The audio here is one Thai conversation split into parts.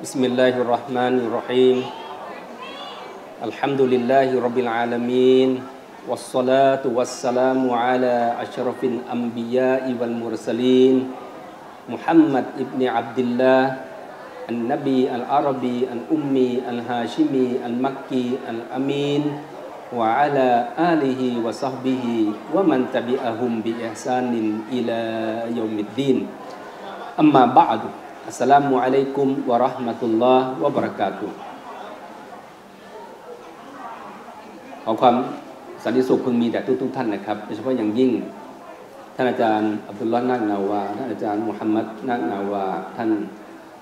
Bismillahirrahmanirrahim. Alhamdulillahirrabbilalamin. Wassalatu wassalamu ala ashrafin anbiya'i wal mursalin. Muhammad ibn Abdillah, An-Nabi al-Arabi al-Ummi al-Hashimi al-Makki al-Amin, wa ala alihi wa sahbihi wa man tabi'ahum bi ihsanin ila yaumiddin. Amma ba'du. Assalamualaikum warahmatullahi wabarakatuh.ขอความสันติสุขพึงมีแด่ทุกท่านนะครับโดยเฉพาะอย่างยิ่งท่านอาจารย์อับดุลลอฮ์นาคนาวาท่านอาจารย์มุฮัมมัดนาคนาวาท่าน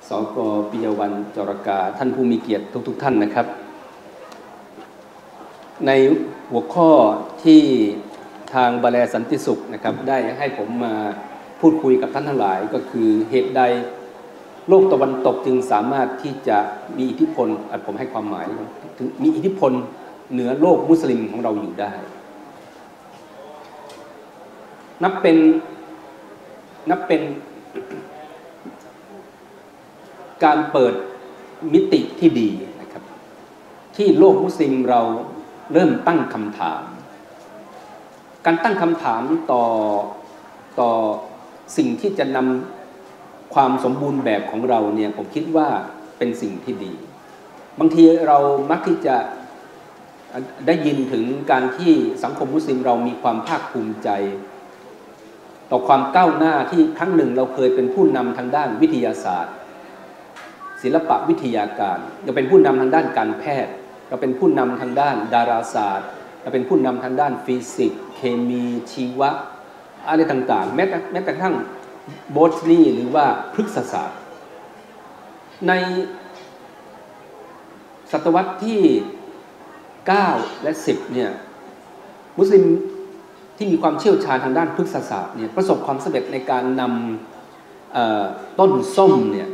สกปิยวันจรกาท่านผู้มีเกียรติทุกท่านนะครับในหัวข้อที่ทางบาแลสันติสุขนะครับได้ให้ผมมาพูดคุยกับท่านทั้งหลายก็คือเหตุใดโลกตะวันตกจึงสามารถที่จะมีอิทธิพลผมให้ความหมายถึงมีอิทธิพลเหนือโลกมุสลิมของเราอยู่ได้นับเป็นการเปิดมิติที่ดีนะครับที่โลกมุสลิมเราเริ่มตั้งคำถามการตั้งคำถามต่อสิ่งที่จะนำความสมบูรณ์แบบของเราเนี่ยผมคิดว่าเป็นสิ่งที่ดีบางทีเรามักที่จะได้ยินถึงการที่สังคมมุสลิมเรามีความภาคภูมิใจต่อความก้าวหน้าที่ครั้งหนึ่งเราเคยเป็นผู้นำทางด้านวิทยาศาสตร์ศิลปะวิทยาการเราเป็นผู้นำทางด้านการแพทย์เราเป็นผู้นำทางด้านดาราศาสตร์เราเป็นผู้นำทางด้านฟิสิกส์เคมีชีวะอะไรต่างๆแม้แต่กระทั่งโบทนีหรือว่าพฤกษศาสตร์ในศตวรรษที่9และ10เนี่ยมุสลิมที่มีความเชี่ยวชาญทางด้านพฤกษศาสตร์เนี่ยประสบความสำเร็จในการนำต้นส้มเนี่ย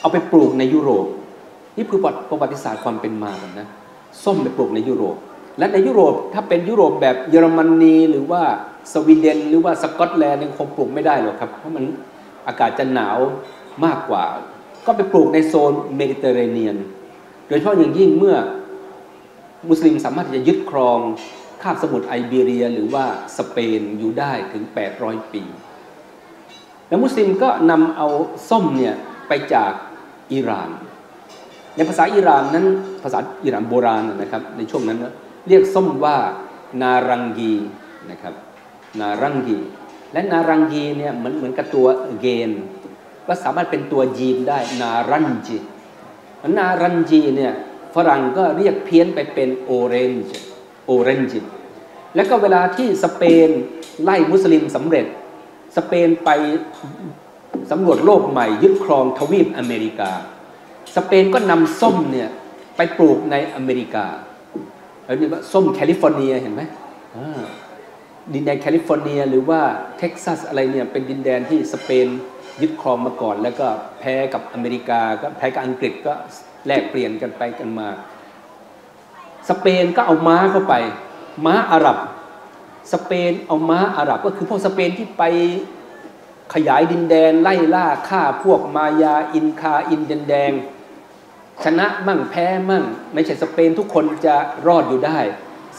เอาไปปลูกในยุโรปนี่คือประวัติศาสตร์ความเป็นมากันนะส้มไปปลูกในยุโรปและในยุโรปถ้าเป็นยุโรปแบบเยอรมนีหรือว่าสวีเดนหรือว่าสกอตแลนด์ยังคงปลูกไม่ได้หรอกครับเพราะมันอากาศจะหนาวมากกว่าก็ไปปลูกในโซนเมดิเตอร์เรเนียนโดยเฉพาะอย่างยิ่งเมื่อมุสลิมสามารถที่จะยึดครองคาบสมุทรไอเบีเรียหรือว่าสเปนอยู่ได้ถึง800ปีและมุสลิมก็นำเอาส้มเนี่ยไปจากอิหร่านในภาษาอิหร่านนั้นภาษาอิหร่านโบราณนะครับในช่วงนั้นเรียกส้มว่านารังกีนะครับนารังกีและนารังกีเนี่ยเหมือนกับตัวเกนก็สามารถเป็นตัวยีนได้นารันจีนารันจีเนี่ยฝรั่งก็เรียกเพี้ยนไปเป็นโอเรนจ์แล้วก็เวลาที่สเปนไล่มุสลิมสำเร็จสเปนไปสำรวจโลกใหม่ยึดครองทวีปอเมริกาสเปนก็นำส้มเนี่ยไปปลูกในอเมริกาแล้วนี่ว่าส้มแคลิฟอร์เนียเห็นไหมดินแดนแคลิฟอร์เนียหรือว่าเท็กซัสอะไรเนี่ยเป็นดินแดนที่สเปนยึดครองมาก่อนแล้วก็แพ้กับอเมริกาก็แพ้กับอังกฤษก็แลกเปลี่ยนกันไปกันมาสเปนก็เอาม้าเข้าไปม้าอาหรับสเปนเอาม้าอาหรับก็คือพวกสเปนที่ไปขยายดินแดนไล่ล่าฆ่าพวกมายาอินคาอินเดียนแดงชนะมั่งแพ้มั่งไม่ใช่สเปนทุกคนจะรอดอยู่ได้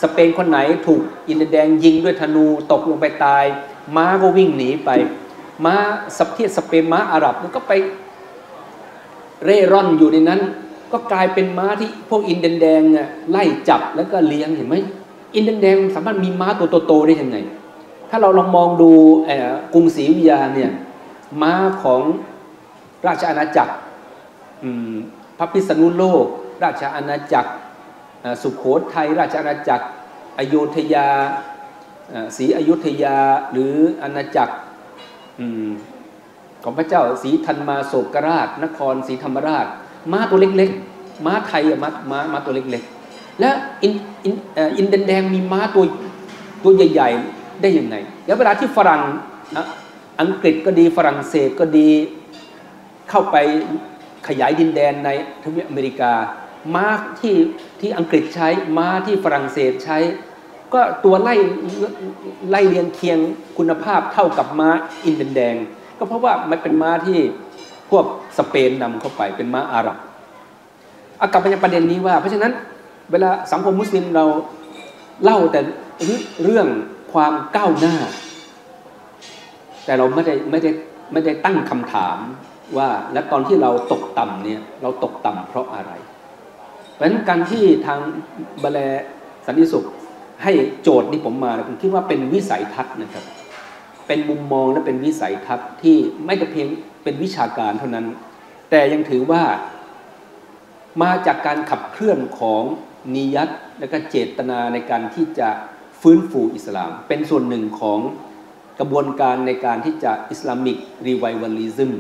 สเปนคนไหนถูกอินเดียนแดงยิงด้วยธนูตกลงไปตายม้าก็วิ่งหนีไปม้าสับเทียสเปนม้าอาหรับมันก็ไปเร่ร่อนอยู่ในนั้นก็กลายเป็นม้าที่พวกอินเดียนแดงไล่จับแล้วก็เลี้ยงเห็นไหมอินเดียนแดงสามารถมีม้าตัวโตได้ยังไงถ้าเราลองมองดูกรุงศรีอยุธยาเนี่ยม้าของราชอาณาจักรพระพิษณุโลกราชอาณาจักรสุโขทัยราชอาณาจักรอโยธยาศรีอยุธยาหรืออาณาจักรของพระเจ้าศรีธันมาโศกราชนครศรีธรรมราชม้าตัวเล็กๆม้าไทยม้าตัวเล็กๆและอินเดียนแดงมีม้าตัวใหญ่ๆได้ยังไงแล้วเวลาที่ฝรั่งอังกฤษก็ดีฝรั่งเศสก็ดีเข้าไปขยายดินแดนในทวีปอเมริกาม้าที่อังกฤษใช้ม้าที่ฝรั่งเศสใช้ก็ตัวไล่เรียงเคียงคุณภาพเท่ากับม้าอินเดียนแดงก็เพราะว่ามันเป็นม้าที่ พวกสเปนนำเข้าไปเป็นม้าอาหรับกลับไปยังประเด็นนี้ว่าเพราะฉะนั้นเวลาสังคมมุสลิมเราเล่าแต่เรื่องความก้าวหน้าแต่เราไม่ได้ตั้งคำถามว่าและตอนที่เราตกต่ำเนี่ยเราตกต่ำเพราะอะไรเพราะฉะนั้นการที่ทางบะแลสันติสุขให้โจทย์นี้ผมมาผมคิดว่าเป็นวิสัยทัศน์นะครับเป็นมุมมองและเป็นวิสัยทัศน์ที่ไม่แต่เพียงเป็นวิชาการเท่านั้นแต่ยังถือว่ามาจากการขับเคลื่อนของนิยัตและก็เจตนาในการที่จะฟื้นฟูอิสลามเป็นส่วนหนึ่งของกระบวนการในการที่จะอิสลามิกรีไววัลลิซึม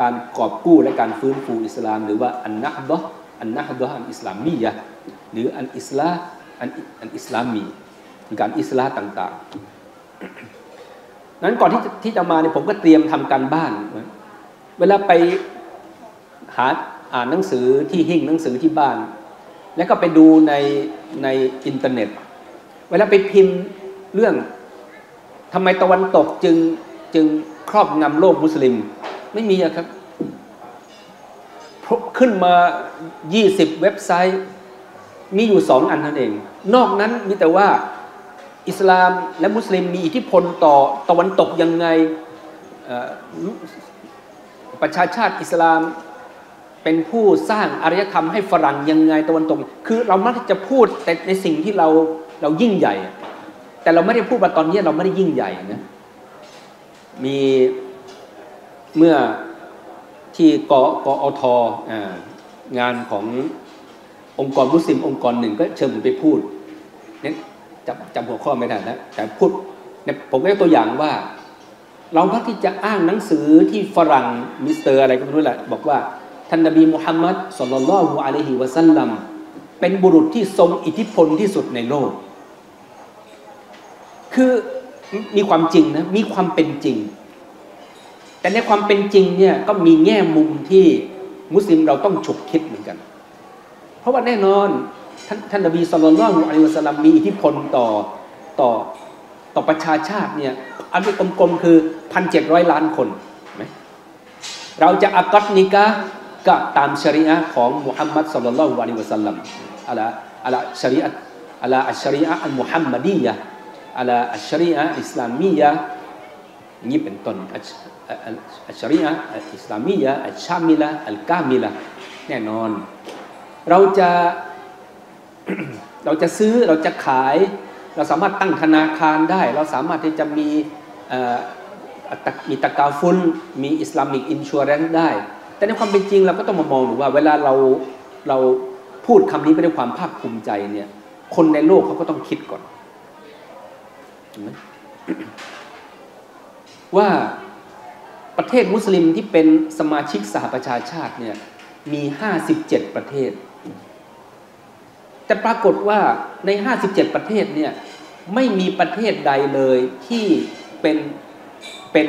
การกอบกู้และการฟื้นฟูอิสลามหรือว่าอันนะฮ์ดะอันอิสลามียะหรืออันอิสลามีการอิสลามต่างๆนั้นก่อนที่จะมาเนี่ยผมก็เตรียมทำการบ้านเวลาไปหาอ่านหนังสือที่หิ้งหนังสือที่บ้านแล้วก็ไปดูในอินเทอร์เน็ตเวลาไปพิมพ์เรื่องทำไมตะวันตกจึงครอบงำโลกมุสลิมไม่มีครับขึ้นมา20เว็บไซต์มีอยู่2อันนั่นเองนอกนั้นมีแต่ว่าอิสลามและมุสลิมมีอิทธิพลต่อตะวันตกยังไงประชาชาติอิสลามเป็นผู้สร้างอารยธรรมให้ฝรั่งยังไงตะวันตกคือเรามักจะพูดแต่ในสิ่งที่เรายิ่งใหญ่แต่เราไม่ได้พูดว่าตอนนี้เราไม่ได้ยิ่งใหญ่นะมีเมื่อที่กอทงานขององค์กรมุสลิมองค์กรหนึ่งก็เชิญผมไปพูดเนี่ยจำหัวข้อไม่ได้นะแต่พูดเนี่ยผมก็ยกตัวอย่างว่าเรามักที่จะอ้างหนังสือที่ฝรั่งมิสเตอร์อะไรก็ไม่รู้แหละบอกว่าท่านนบีมุฮัมมัดศ็อลลัลลอฮุอะลัยฮิวะซัลลัมเป็นบุรุษที่ทรงอิทธิพลที่สุดในโลกคือมีความจริงนะมีความเป็นจริงแต่ในความเป็นจริงเนี่ยก็มีแง่มุมที่มุสลิมเราต้องฉุกคิดเหมือนกันเพราะว่าแน่นอนท่านนบีศ็อลลัลลอฮุอะลัยฮิวะซัลลัมมีอิทธิพลต่อประชาชาติเนี่ยอันนี้กลมๆคือ 1,700 ล้านคนเราจะอากัดนิกะก็ตามชริอะห์ของมุฮัมมัดศ็อลลัลลอฮุอะลัยฮิวะซัลลัมอะลาชริอะห์อัชริอะห์อัลมุฮัมมัดียะห์อัชริอะห์อิสลามียะห์นี่เป็นต้นอัชริอะห์อิสลามียะห์อัชชามิละอัลกามิละแน่นอนเราจะซื้อเราจะขายเราสามารถตั้งธนาคารได้เราสามารถที่จะมีตะกาฟุนมีอิสลามิกอินชัวแรนซ์ได้แต่ในความเป็นจริงเราก็ต้องมามองดูว่าเวลาเราพูดคำนี้ไปด้วยความภาคภูมิใจเนี่ยคนในโลกเขาก็ต้องคิดก่อนว่าประเทศมุสลิมที่เป็นสมาชิกสหประชาชาติเนี่ยมี57ประเทศแต่ปรากฏว่าใน57ประเทศเนี่ยไม่มีประเทศใดเลยที่เป็น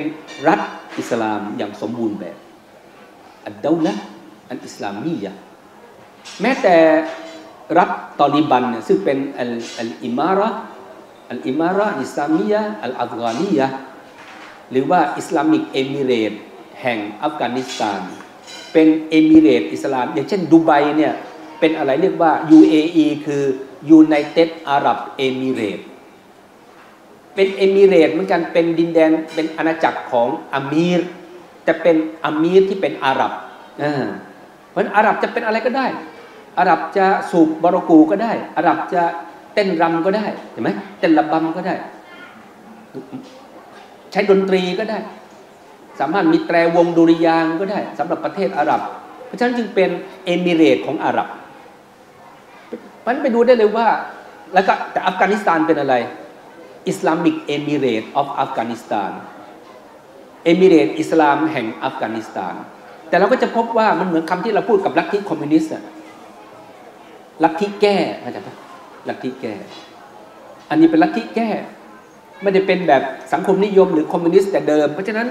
รัฐอิสลามอย่างสมบูรณ์แบบอัดดาวละอันอิสลามียะแม้แต่รัฐตอลิบันเนี่ยซึ่งเป็นอัลอิมาระอิสลามียะอัลอัฟกานียะหรือว่าอิสลามิกเอมิเรตแห่งอัฟกานิสถานเป็นเอมิเรตอิสลามอย่างเช่นดูไบเนี่ยเป็นอะไรเรียกว่า UAE คือ United Arab Emiratesเป็นเอมิเรตเหมือนกันเป็นดินแดนเป็นอาณาจักรของอามีรแต่เป็นอามีรที่เป็นอาหรับเพราะอาหรับจะเป็นอะไรก็ได้อาหรับจะสูบบารากูก็ได้อาหรับจะเต้นรำก็ได้เห็นไหมเต้นระบำก็ได้ใช้ดนตรีก็ได้สามารถมีแตรวงดุริยางก็ได้สำหรับประเทศอาหรับเพราะฉะนั้นจึงเป็นเอมิเรตของอาหรับมันไปดูได้เลยว่าแล้วก็แต่อัฟกานิสถานเป็นอะไรIslamic Emirate of Afghanistan เอมิเรตอิสลามแห่งอัฟกานิสถานแต่เราก็จะพบว่ามันเหมือนคำที่เราพูดกับลัทธิคอมมิวนิสต์ลัทธิแก้เข้าใจปะลัทธิแก้อันนี้เป็นลัทธิแก้ไม่ได้เป็นแบบสังคมนิยมหรือคอมมิวนิสต์แต่เดิมเพราะฉะนั้น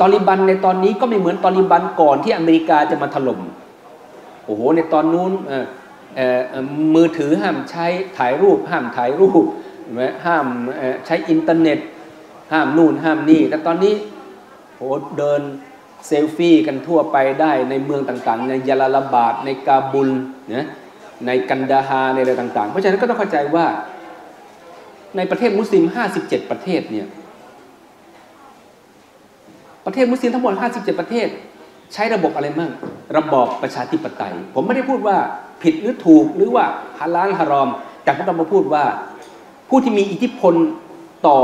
ตอลิบันในตอนนี้ก็ไม่เหมือนตอลิบันก่อนที่อเมริกาจะมาถล่มโอ้โหในตอนนู้นมือถือห้ามใช้ถ่ายรูปห้ามใช้อินเทอร์เน็ตห้ามนู่นห้ามนี่แต่ตอนนี้โหเดิน เซลฟี่กันทั่วไปได้ในเมืองต่างๆในยาลาลาบาดในกาบุลนะในกันดาฮาในอะไรต่างๆเพราะฉะนั้นก็ต้องเข้าใจว่าในประเทศมุสลิม57ประเทศเนี่ยประเทศมุสลิมทั้งหมด57ประเทศใช้ระบบอะไรมั่งระบอบประชาธิปไตยผมไม่ได้พูดว่าผิดหรือถูกหรือว่าฮาลาลฮารอมแต่ผมกำลังพูดว่าผู้ที่มีอิทธิพลต่อ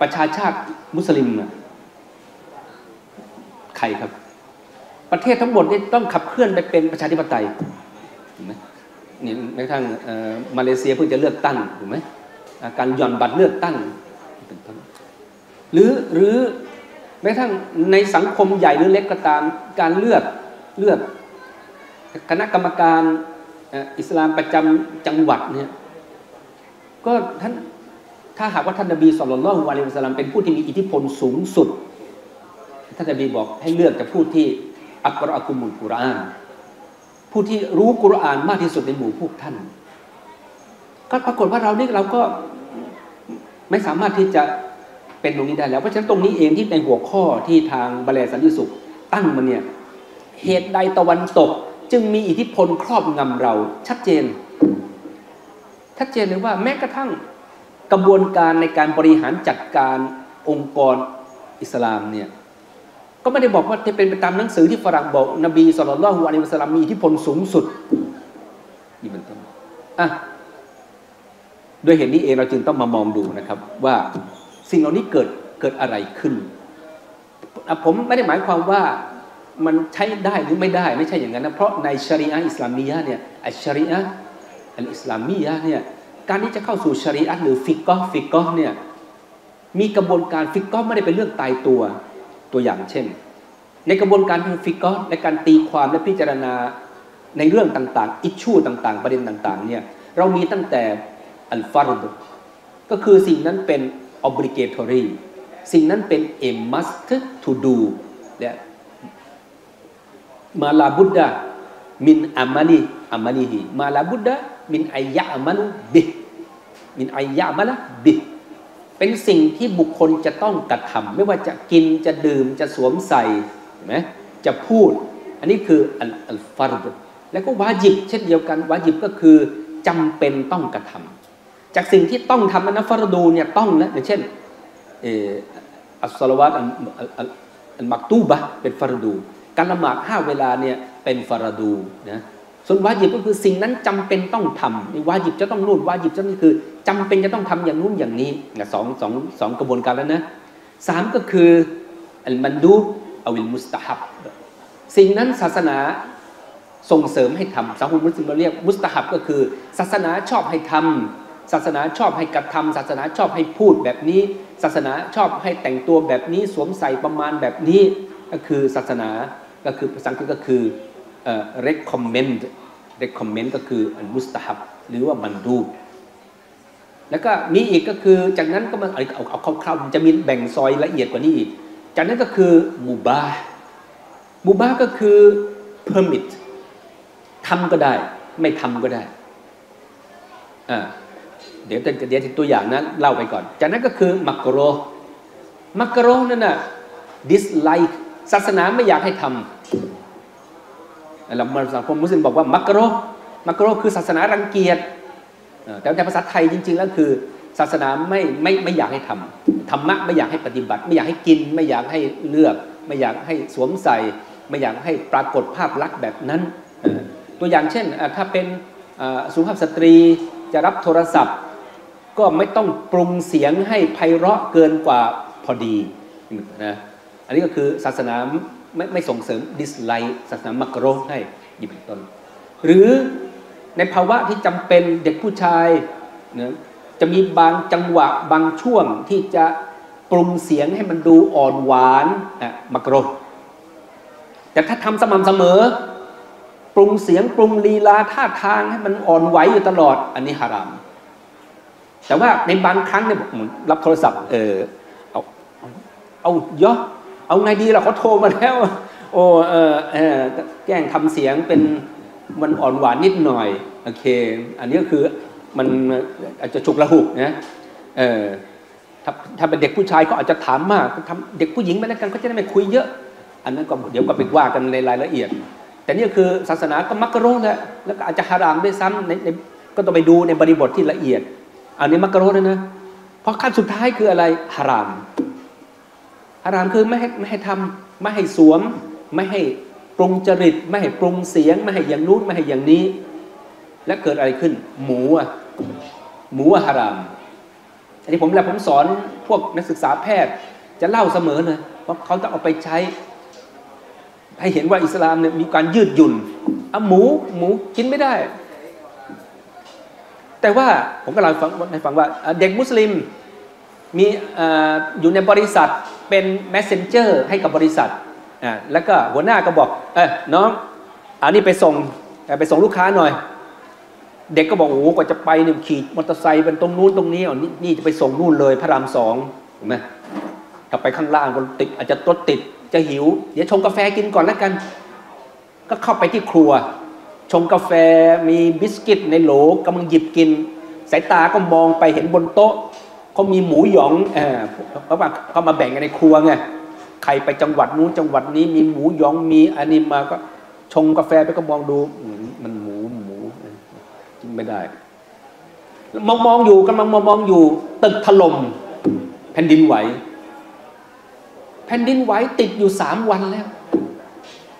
ประชาชาติมุสลิมใครครับประเทศทั้งหมดนี่ต้องขับเคลื่อนไปเป็นประชาธิปไตยถูกไหมนี่แม้กระทั่งมาเลเซียเพิ่งจะเลือกตั้งถูกไหมการหย่อนบัตรเลือกตั้งหรือแม้กระทั่งในสังคมใหญ่หรือเล็กก็ตามการเลือกคณะกรรมการอิสลามประจำจังหวัดเนี่ยก็ท่านถ้าหากว่าท่านนบีศ็อลลัลลอฮุอะลัยฮิวะซัลลัมเป็นผู้ที่มีอิทธิพลสูงสุดท่านนบีบอกให้เลือกจากผู้ที่อักรอกุมุลกุรอานผู้ที่รู้กุรอานมากที่สุดในหมู่พวกท่านก็ปรากฏว่าเราก็ไม่สามารถที่จะเป็นตรงนี้ได้แล้วเพราะฉะนั้นตรงนี้เองที่เป็นหัวข้อที่ทางบะแลสันติสุขตั้งมาเนี่ยเหตุใดตะวันตกจึงมีอิทธิพลครอบงำเราชัดเจนเลยว่าแม้กระทั่งกระบวนการในการบริหารจัดการองค์กรอิสลามเนี่ยก็ไม่ได้บอกว่าจะเป็นไปตามหนังสือที่ฝรั่งบอกนบีศ็อลลัลลอฮุอะลัยฮิวะซัลลัมมีอิทธิพลสูงสุดนี่เป็นต้นด้วยเหตุนี้เองเราจึงต้องมามองดูนะครับว่าสิ่งเหล่านี้เกิดอะไรขึ้นผมไม่ได้หมายความว่ามันใช้ได้หรือไม่ได้ไม่ใช่อย่างนั้นนะเพราะในชะรีอะห์อิสลามียะห์เนี่ยอัชชะรีอะห์อัลอิสลามียะห์เนี่ยการที่จะเข้าสู่ชะรีอะห์หรือฟิกฮ์เนี่ยมีกระบวนการฟิกฮ์ไม่ได้เป็นเรื่องตายตัวอย่างเช่นในกระบวนการทางฟิกฮ์ในการตีความและพิจารณาในเรื่องต่างๆอิชชูต่างๆประเด็นต่างๆเนี่ยเรามีตั้งแต่อัลฟาร์ดก็คือสิ่งนั้นเป็น obligatory สิ่งนั้นเป็น a must to do และมาลาบุดดะมินอามาลีฮีมาลาบุดดะมินอายะมาลุบิมินอายะมาละบิเป็นสิ่งที่บุคคลจะต้องกระทำไม่ว่าจะกินจะดื่มจะสวมใส่นะจะพูดอันนี้คืออัลฟาร์ดแล้วก็วาญิบเช่นเดียวกันวาญิบก็คือจำเป็นต้องกระทำจากสิ่งที่ต้องทำนะฟารดูเนี่ยต้องนะอย่างเช่นอัสศอลาวาตอัลมักตูบะห์เป็นฟารดูการละหมาด5เวลาเนี่ยเป็นฟารดูนะส่วนวาญิบก็คือสิ่งนั้นจำเป็นต้องทำในวาญิบจะต้องนู่นวาญิบจะนี่คือจำเป็นจะต้องทำอย่างนู้นอย่างนี้นะสองกระบวนการแล้วนะ3ก็คืออัลมันดูบอวิลมุสตะฮับสิ่งนั้นศาสนาส่งเสริมให้ทำสังคมมุสลิมเราเรียกมุสตะฮับก็คือศาสนาชอบให้ทำศาสนาชอบให้กระทำศาสนาชอบให้พูดแบบนี้ศาสนาชอบให้แต่งตัวแบบนี้สวมใส่ประมาณแบบนี้ก็คือศาสนาก็คือภาษาอังกฤษก็คือrecommend ก็คือมุสตะฮับหรือว่ามันดูแล้วก็มีอีกก็คือจากนั้นก็มันเอาคร่าวๆจะมีแบ่งซอยละเอียดกว่านี้อีกจากนั้นก็คือมูบาก็คือ permitทำก็ได้ไม่ทำก็ได้เดี๋ยวตัวอย่างนั้นเล่าไปก่อนจากนั้นก็คือมักโรนั่นน่ะ dislike ศาสนาไม่อยากให้ทำเราสังคมมุสลิมบอกว่ามักโรคือศาสนารังเกียจแต่ในภาษาไทยจริงๆแล้วคือศาสนาไม่อยากให้ทำธรรมะไม่อยากให้ปฏิบัติไม่อยากให้กินไม่อยากให้เลือกไม่อยากให้สวมใส่ไม่อยากให้ปรากฏภาพลักษณ์แบบนั้นตัวอย่างเช่นถ้าเป็นสุภาพสตรีจะรับโทรศัพท์ก็ไม่ต้องปรุงเสียงให้ไพเราะเกินกว่าพอดีนะอันนี้ก็คือศาสนาไม่ส่งเสริม dislike ศาสนามักโรฮ์ให้ยิ่งเป็นต้นหรือในภาวะที่จำเป็นเด็กผู้ชายนะจะมีบางจังหวะบางช่วงที่จะปรุงเสียงให้มันดูอ่อนหวานมักโรฮ์แต่ถ้าทำสม่ำเสมอปรุงเสียงปรุงลีลาท่าทางให้มันอ่อนไหวอยู่ตลอดอันนี้ฮารามแต่ว่าในบางครั้งเนี่ยรับโทรศัพท์เอาเยอะเอาไงดีล่ะเขาโทรมาแล้วแกล้งทำเสียงเป็นมันอ่อนหวานนิดหน่อยโอเคอันนี้ก็คือมันอาจจะฉุกละหุกนะถ้าเป็นเด็กผู้ชายก็อาจจะถามมากเด็กผู้หญิงไปแล้วกันก็จะได้ไม่คุยเยอะ อันนั้นก็เดี๋ยวก็ไปว่ากันในรายละเอียดแต่นี่คือศาสนาก็มักกะโรนะแล้วก็อาจจะฮารามด้วยซ้ำในก็ต้องไปดูในบริบทที่ละเอียดอันนี้มักกะโรนะนะเพราะขั้นสุดท้ายคืออะไรฮารามฮารามคือไม่ให้ทำไม่ให้สวมไม่ให้ปรุงจริตไม่ให้ปรุงเสียงไม่ให้อย่างนู้นไม่ให้อย่างนี้และเกิดอะไรขึ้นหมูอะฮารามอันนี้ผมสอนพวกนักศึกษาแพทย์จะเล่าเสมอเลยว่าเขาจะเอาไปใช้ให้เห็นว่าอิสลามเนี่ยมีการยืดหยุ่นเอาหมูกินไม่ได้แต่ว่าผมก็เล่าให้ฟังว่าเด็กมุสลิมมีอยู่ในบริษัทเป็น messenger ให้กับบริษัทแล้วก็หัวหน้าก็บอกน้องอันนี้ไปส่งลูกค้าหน่อยเด็กก็บอกโอ้กว่าจะไปเนี่ยขี่มอเตอร์ไซค์เป็นตรงนู้นตรงนี้อ๋อนี่จะไปส่งนู่นเลยพระรามสองเห็นไหมถ้าไปข้างล่างก็ติดอาจจะติดจะหิวเดี๋ยวชงกาแฟกินก่อนแล้วกันก็เข้าไปที่ครัวชงกาแฟมีบิสกิตในโหลกำลังหยิบกินสายตาก็มองไปเห็นบนโต๊ะเขามีหมูหยองเขามาแบ่งกันในครัวไงใครไปจังหวัดนู้นจังหวัดนี้มีหมูหยองมีอันนี้มาก็ชงกาแฟไปก็มองดูมันหมูกินไม่ได้มองอยู่กำลังมองอยู่ตึกถล่มแผ่นดินไหวติดอยู่3วันแล้ว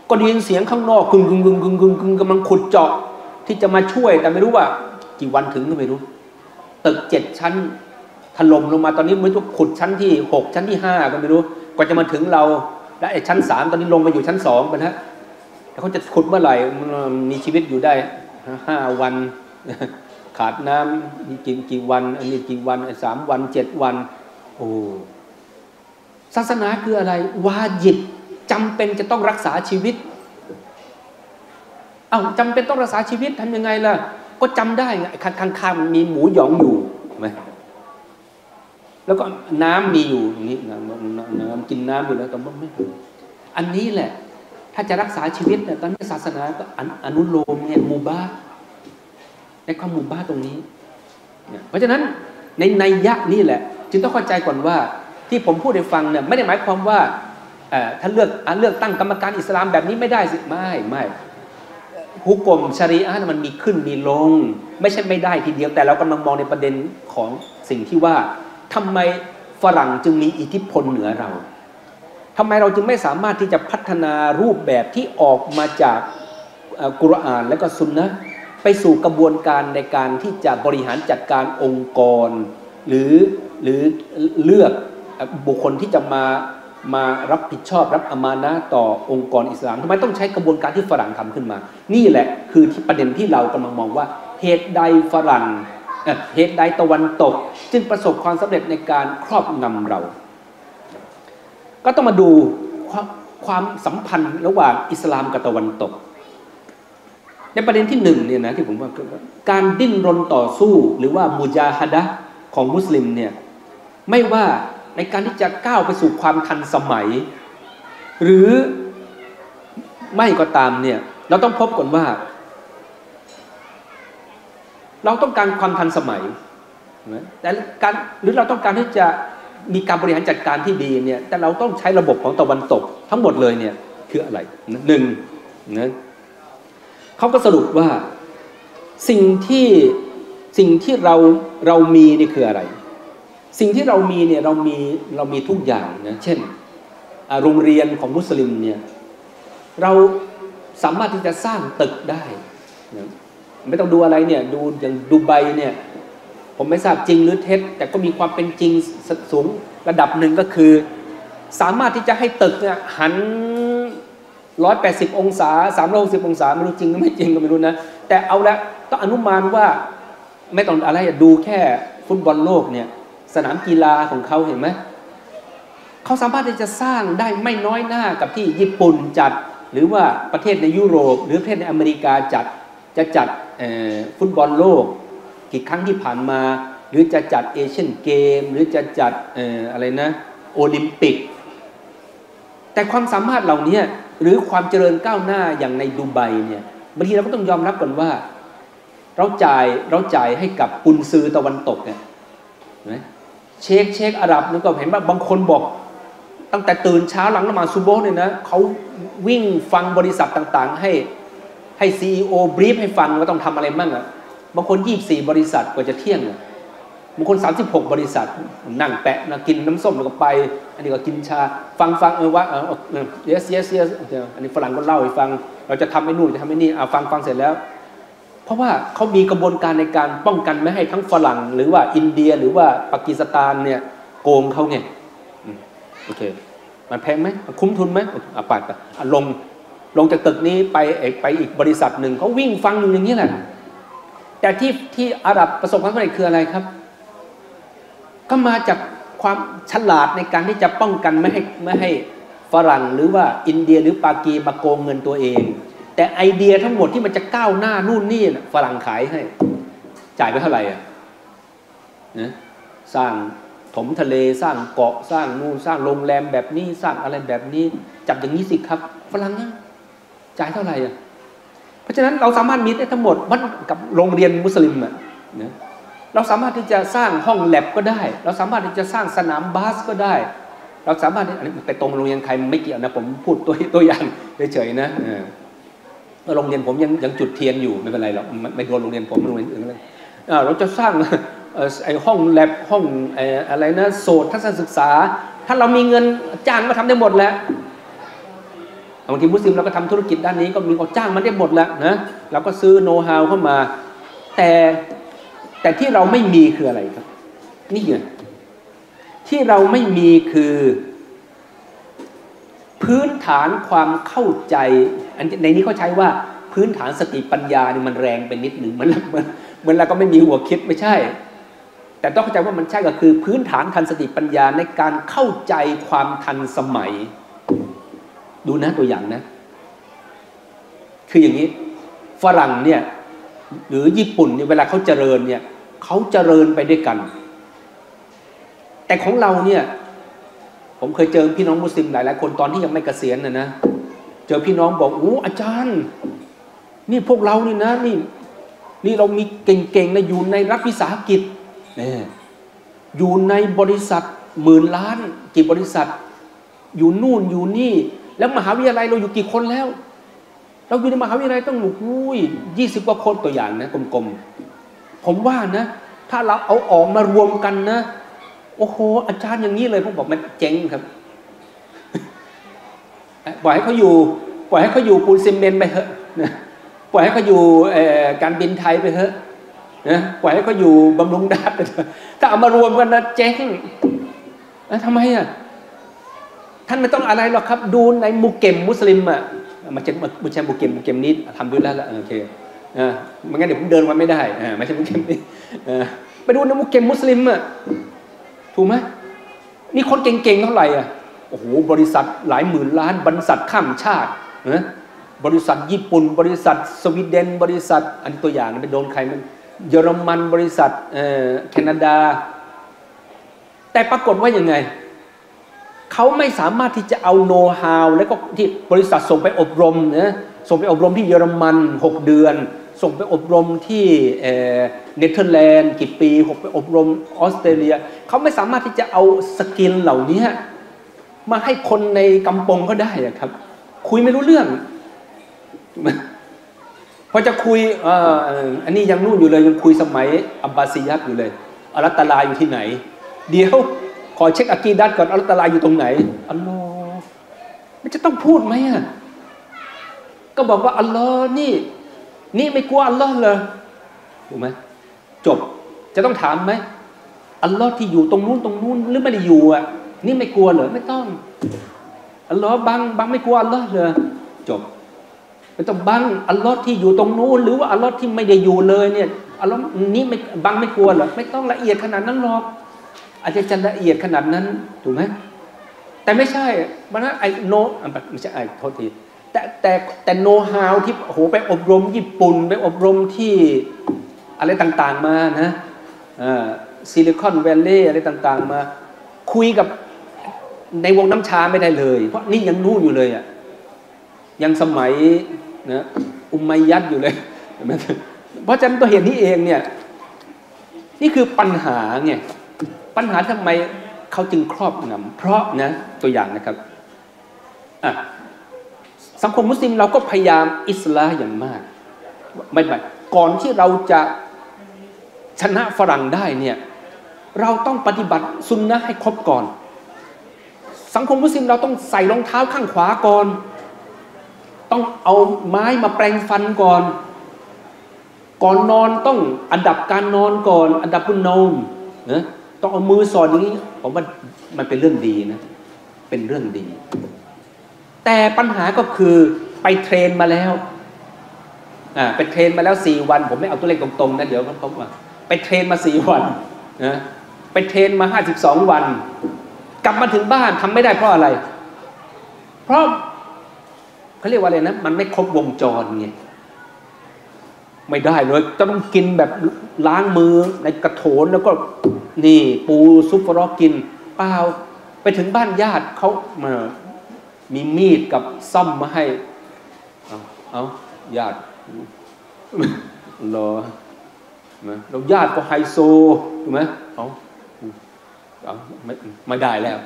ก็ได้ยินเสียงข้างนอกกึ่งกำลังขุดเจาะที่จะมาช่วยแต่ไม่รู้ว่ากี่วันถึงก็ไม่รู้ตึก7ชั้นถล่มลงมาตอนนี้ไม่รู้ขุดชั้นที่6ชั้นที่5ก็ไม่รู้กว่าจะมาถึงเราและไอ้ชั้น3ตอนนี้ลงมาอยู่ชั้น2ไปนะแต่เขาจะขุดเมื่อไหร่มีชีวิตอยู่ได้5วันขาดน้ำมีกี่วันอันนี้กี่วัน3วัน7วันโอ้ศาสนาคืออะไรวาญิบจำเป็นจะต้องรักษาชีวิตเอ้าจำเป็นต้องรักษาชีวิตทำยังไงล่ะก็จำได้ไงข้างๆมันมีหมูหยองอยู่ไหมแล้วก็น้ำมีอยู่นี่น้ำกินน้ำอยู่แล้วแต่ไม่อันนี้แหละถ้าจะรักษาชีวิตเนี่ยตอนนี้ศาสนาก็อนุโลมเนี่ยมูบาในความมูบาตรงนี้เพราะฉะนั้นในนัยยะนี่แหละจึงต้องเข้าใจก่อนว่าที่ผมพูดให้ฟังเนี่ยไม่ได้หมายความว่าถ้าเลือกตั้งกรรมการอิสลามแบบนี้ไม่ได้สิไม่ฮุกกลมชรีอะห์มันมีขึ้นมีลงไม่ใช่ไม่ได้ทีเดียวแต่เรากำลังมองในประเด็นของสิ่งที่ว่าทำไมฝรั่งจึงมีอิทธิพลเหนือเราทำไมเราจึงไม่สามารถที่จะพัฒนารูปแบบที่ออกมาจากกุรอานและก็ซุนนะห์ไปสู่กระบวนการในการที่จะบริหารจัดการองค์กรหรือเลือกบุคคลที่จะมารับผิดชอบรับอามานะต่อองค์กรอิสลามทำไมต้องใช้กระบวนการที่ฝรั่งทำขึ้นมานี่แหละคือที่ประเด็นที่เรากำลังมองว่าเหตุใดฝรั่งเหตุใดตะวันตกจึงประสบความสำเร็จในการครอบงำเราก็ต้องมาดูความสัมพันธ์ระหว่างอิสลามกับตะวันตกในประเด็นที่1เนี่ยนะที่ผมว่าการดิ้นรนต่อสู้หรือว่ามุญาฮะดะของมุสลิมเนี่ยไม่ว่าในการที่จะก้าวไปสู่ความทันสมัยหรือไม่ก็ตามเนี่ยเราต้องพบก่อนว่าเราต้องการความทันสมัยแต่การหรือเราต้องการที่จะมีการบริหารจัดการที่ดีเนี่ยแต่เราต้องใช้ระบบของตะวันตกทั้งหมดเลยเนี่ยคืออะไร1เขาก็สรุปว่าสิ่งที่เรามีนี่คืออะไรสิ่งที่เรามีเนี่ยเรามีทุกอย่างนะเช่นโรงเรียนของมุสลิมเนี่ยเราสามารถที่จะสร้างตึกได้นะไม่ต้องดูอะไรเนี่ยดูอย่างดูไบเนี่ยผมไม่ทราบจริงหรือเท็จแต่ก็มีความเป็นจริงสูงระดับหนึ่งก็คือสามารถที่จะให้ตึกเนี่ยหัน180 องศา360 องศาไม่รู้จริงหรือไม่จริงก็ไม่รู้นะแต่เอาละต้องอนุมานว่าไม่ต้องอะไรดูแค่ฟุตบอลโลกเนี่ยสนามกีฬาของเขาเห็นไหมเขาสามารถที่จะสร้างได้ไม่น้อยหน้ากับที่ญี่ปุ่นจัดหรือว่าประเทศในยุโรปหรือประเทศในอเมริกาจะจัดฟุตบอลโลกกี่ครั้งที่ผ่านมาหรือจะจัดเอเชียนเกมหรือจะจัดอะไรนะโอลิมปิกแต่ความสามารถเหล่านี้หรือความเจริญก้าวหน้าอย่างในดูไบเนี่ยบางทีเราก็ต้องยอมรับก่อนว่าเราจ่ายให้กับกุนซือตะวันตกเนี่ยเช็คอาหรับนึกก็เห็นว่าบางคนบอก ตั้งแต่ตื่นเช้าหลังละหมาดซุบโบเนี่ยนะเขาวิ่งฟังบริษัทต่างๆให้ซีอีโอบรีฟให้ฟังว่าต้องทำอะไรบ้างอ่ะบางคน24บริษัทกว่าจะเที่ยงบางคน36บริษัทนั่งแปะนะกินน้ำส้มแล้วก็ไปอันนี้ก็กินชาฟังว่าyes อันนี้ฝรั่งก็เล่าให้ฟังเราจะทำให้นู่นจะทำให้นี่ฟังเสร็จแล้วเพราะว่าเขามีกระบวนการในการป้องกันไม่ให้ทั้งฝรั่งหรือว่าอินเดียหรือว่าปากีสถานเนี่ยโกงเขาไงโอเคมันแพงไหมคุ้มทุนไหมลงจากตึกนี้ไปอีกบริษัทหนึ่งเขาวิ่งฟังอย่างนี้แหละแต่ที่อาหรับประสบความสำเร็จคืออะไรครับก็มาจากความฉลาดในการที่จะป้องกันไม่ให้ฝรั่งหรือว่าอินเดียหรือปากีมาโกงเงินตัวเองแต่ไอเดียทั้งหมดที่มันจะก้าวหน้านู่นนี่ฝรั่งขายให้จ่ายไปเท่าไหร่อ่ะนะสร้างถมทะเลสร้างเกาะสร้างนู่นสร้างโรงแรมแบบนี้สร้างอะไรแบบนี้จับอย่างนี้สิครับฝรั่งจ่ายเท่าไหร่อ่ะเพราะฉะนั้นเราสามารถมีได้ทั้งหมดวัดกับโรงเรียนมุสลิมอ่ะนะเราสามารถที่จะสร้างห้องแลบก็ได้เราสามารถที่จะสร้างสนามบาสก็ได้เราสามารถไปตรงโรงเรียนใครไม่เกี่ยวนะผมพูดตัวอย่างเฉยๆนะโรงเรียนผมยังจุดเทียนอยู่ไม่เป็นไรหรอกไม่โดนโรงเรียนผมโรงเรียนอื่นเลยเราจะสร้างไอห้องแลบห้องอะไรนะโสดทัศนศึกษาถ้าเรามีเงินจ้างก็ทำได้หมดแล้วบางทีมุสลิมเราก็ทำธุรกิจด้านนี้ก็มีคนจ้างมันได้หมดแล้วนะเราก็ซื้อโน้ตฮาวเข้ามาแต่ที่เราไม่มีคืออะไรครับนี่ไงที่เราไม่มีคือพื้นฐานความเข้าใจในนี้เขาใช้ว่าพื้นฐานสติปัญญาเนี่ยมันแรงไปนิดหนึ่งมันเราก็ไม่มีหัวคิดไม่ใช่แต่ต้องเข้าใจว่ามันใช่ก็คือพื้นฐานทันสติปัญญาในการเข้าใจความทันสมัยดูนะตัวอย่างนะคืออย่างนี้ฝรั่งเนี่ยหรือญี่ปุ่นเนี่ยเวลาเขาเจริญเนี่ยเขาเจริญไปด้วยกันแต่ของเราเนี่ยผมเคยเจอพี่น้องมุสลิมหลายๆคนตอนที่ยังไม่เกษียณนะเจอพี่น้องบอกโอ้อาจารย์นี่พวกเรานี่นะนี่เรามีเก่งๆนะอยู่ในรัฐวิสาหกิจอยู่ในบริษัทหมื่นล้านกี่บริษัทอยู่นู่นอยู่นี่แล้วมหาวิทยาลัยเราอยู่กี่คนแล้วเราอยู่ในมหาวิทยาลัยต้องหนุกอุ้ย20 กว่าคนตัวอย่างนะกลมๆผมว่านะถ้าเราเอาออกมารวมกันนะโอ้โหอาจารย์อย่างนี้เลยผมบอกมันเจ๊งครับปล่อยให้เขาอยู่ปูนซีเมนต์ไปเถอะนะปล่อยให้เขาอยู่การบินไทยไปเถอะนะปล่อยให้เขาอยู่บำรุงราษฎร์ไปเถอะถ้าเอามารวมกันนะเจ๊งทำไมอ่ะท่านไม่ต้องอะไรหรอกครับดูในมุกเก็มมุสลิมอ่ะมาเช็คมุกแชมมุกเก็มนี้ทำด้วยแล้วละโอเคไม่งั้นเดี๋ยวผมเดินวันไม่ได้ไม่ใช่มุกเก็มนี่ไปดูในมุกเก็มมุสลิมอ่ะถูกไหมนี่คนเก่งๆเท่าไหร่อ่ะโอ้โหบริษัทหลายหมื่นล้านบริษัทข้ามชาตินะบริษัทญี่ปุ่นบริษัทสวีเดนบริษัทอันตัวอย่างไปโดนใครมันเยอรมันบริษัทแคนาดาแต่ปรากฏว่ายังไงเขาไม่สามารถที่จะเอาโน้ตฮาวแล้วก็ที่บริษัทส่งไปอบรมนะส่งไปอบรมที่เยอรมัน6 เดือนส่งไปอบรมที่เนเธอร์แลนด์กี่ปี6ไปอบรมออสเตรเลียเขาไม่สามารถที่จะเอาสกิลเหล่านี้มาให้คนในกำปงก็ได้ครับคุยไม่รู้เรื่องพอจะคุยอันนี้ยังนู่นอยู่เลยยังคุยสมัยอับบาซียัดอยู่เลยอัลลัตตลาอยู่ที่ไหนเดี๋ยวขอเช็คอากีดัตก่อนอัลลัตตลาอยู่ตรงไหนอัลลอฮ์มันจะต้องพูดไหมอ่ะก็บอกว่าอัลลอฮ์นี่ไม่กลัวอัลลอฮ์เลยถูกไหมจบจะต้องถามไหมอัลลอฮ์ที่อยู่ตรงนู้นหรือไม่ได้อยู่อ่ะนี่ไม่กลัวเหรอไม่ต้องอัลลอฮ์บังไม่กลัวอัลลอฮ์เลยจบไม่ต้องบังอัลลอฮ์ที่อยู่ตรงนู้นหรือว่าอัลลอฮ์ที่ไม่ได้อยู่เลยเนี่ยอัลลอฮ์นี้ไม่บังไม่กลัวเหรอไม่ต้องละเอียดขนาดนั้นหรอกอาจจะละเอียดขนาดนั้นถูกไหมแต่ไม่ใช่มันนะไอโนไม่ใช่ไอโทษทีแต่โนฮาวที่โหไปอบรมญี่ปุ่นไปอบรมที่อะไรต่างๆมานะซิลิคอนแวลลีย์อะไรต่างๆมาคุยกับในวงน้ำชาไม่ได้เลยเพราะนี่ยังนู่นอยู่เลยอ่ะยังสมัยนะอุมัยยัดอยู่เลยเพราะฉะนั้นตัวเหตุนี้เองเนี่ยนี่คือปัญหาไงปัญหาทำไม เขาจึงครอบงำเพราะนะตัวอย่างนะครับสังคมมุสลิมเราก็พยายามอิสลามอย่างมากไม่ก่อนที่เราจะชนะฝรั่งได้เนี่ยเราต้องปฏิบัติซุนนะห์ให้ครบก่อนสังคมมุสลิมเราต้องใส่รองเท้าข้างขวาก่อนต้องเอาไม้มาแปรงฟันก่อนนอนต้องอันดับการนอนก่อนอันดับกุนนอนนะต้องเอามือสอดอย่างนี้ผมว่ามันเป็นเรื่องดีนะเป็นเรื่องดีแต่ปัญหาก็คือไปเทรนมาแล้วไปเทรนมาแล้ว4วันผมไม่เอาตัวเลขตรงๆนะเดี๋ยวเขาบอกไปเทรนมา4วันนะไปเทรนมา52วันกลับมาถึงบ้านทำไม่ได้เพราะอะไรเพราะเขาเรียกว่าอะไรนะมันไม่ครบวงจรไงไม่ได้เลยต้องกินแบบล้างมือในกระโถนแล้วก็นี่ปูซุปเปอร์กินเปล่าไปถึงบ้านญาติเขามีมีดกับซ่อมมาให้เอาญาติรอแล้วญาติก็ไฮโซถูกไหมเอาไม่ได้แล้ว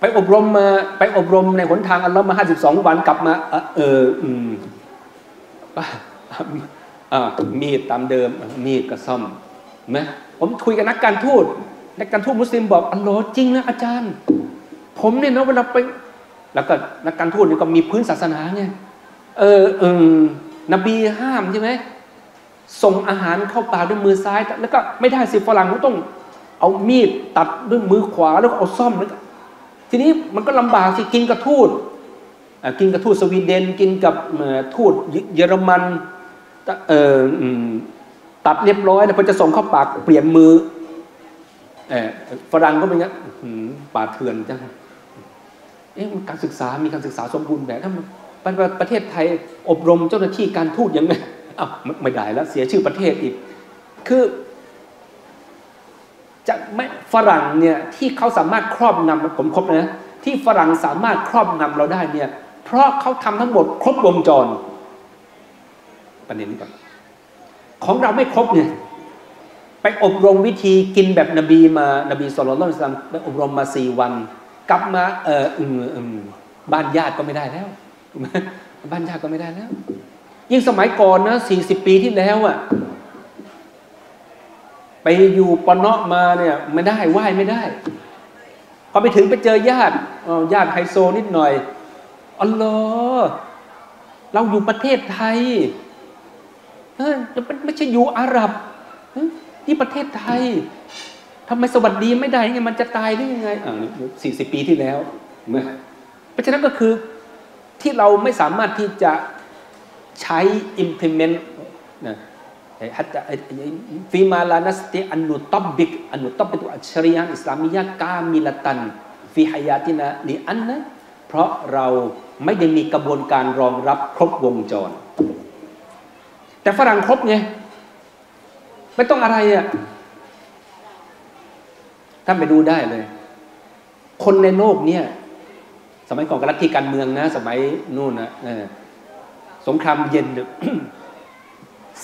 ไปอบรมมาไปอบรมในหนทางอัลเลาะห์มา52วันกลับมามีดตามเดิมมีดกระซ่อมนะผมคุยกับนักการทูตมุสลิมบอกอัลเลาะห์จริงนะอาจารย์ผมเนี่ยนะเวลาไปแล้วก็นักการทูตนี่ก็มีพื้นศาสนาไงนบีห้ามใช่ไหมส่งอาหารเข้าปากด้วยมือซ้ายแล้วก็ไม่ได้สิฝรั่งก็ต้องเอามีดตัดด้วยมือขวาแล้วก็เอาซ่อมแล้วทีนี้มันก็ลำบากสิกินกับทูตกินกับทูตสวีเดนกินกับทูตเยอรมันตัดเรียบร้อยแล้วพอจะส่งเข้าปากเปลี่ยนมือฝรั่งก็เป็นอย่างป่าเถื่อนจังการศึกษามีการศึกษาสมบูรณ์แบบถ้าประเทศไทยอบรมเจ้าหน้าที่การทูตยังไงอ้าวไม่ได้แล้วเสียชื่อประเทศอีกคือจะไม่ฝรั่งเนี่ยที่เขาสามารถครอบงำผมครบนะที่ฝรั่งสามารถครอบงำเราได้เนี่ยเพราะเขาทำทั้งหมดครบวงจรประเด็นนี้ก่อนของเราไม่ครบเนี่ยไปอบรมวิธีกินแบบนบีมานบีศ็อลลัลลอฮุอะลัยฮิวะซัลลัมไปอบรมมา4วันกลับมาบ้านญาติก็ไม่ได้แล้วบ้านญาติก็ไม่ได้แล้วยิ่งสมัยก่อนนะ40ปีที่แล้วอ่ะไปอยู่ปะเนาะมาเนี่ยไม่ได้ไหว้ไม่ได้พอไปถึงไปเจอญาติไฮโซนิดหน่อยอัลลอฮ์เราอยู่ประเทศไทยไม่ใช่อยู่อาหรับที่ประเทศไทยทำไมสวัสดีไม่ได้ไงมันจะตายได้ยังไง40ปีที่แล้วเพราะฉะนั้นก็คือที่เราไม่สามารถที่จะใช้ implement นะฟีมาลานัสติอันนุตบบิกตุอัจฉริยะอิสลามิยะกามิลตันฟีฮายาตินะลิอันนะเพราะเราไม่ได้มีกระบวนการรองรับครบวงจรแต่ฝรั่งครบไงไม่ต้องอะไรอ่ะท่านไปดูได้เลยคนในโลกเนี่ยสมัยก่อนการรัฐการเมืองนะสมัยนู่นนะสงครามเย็น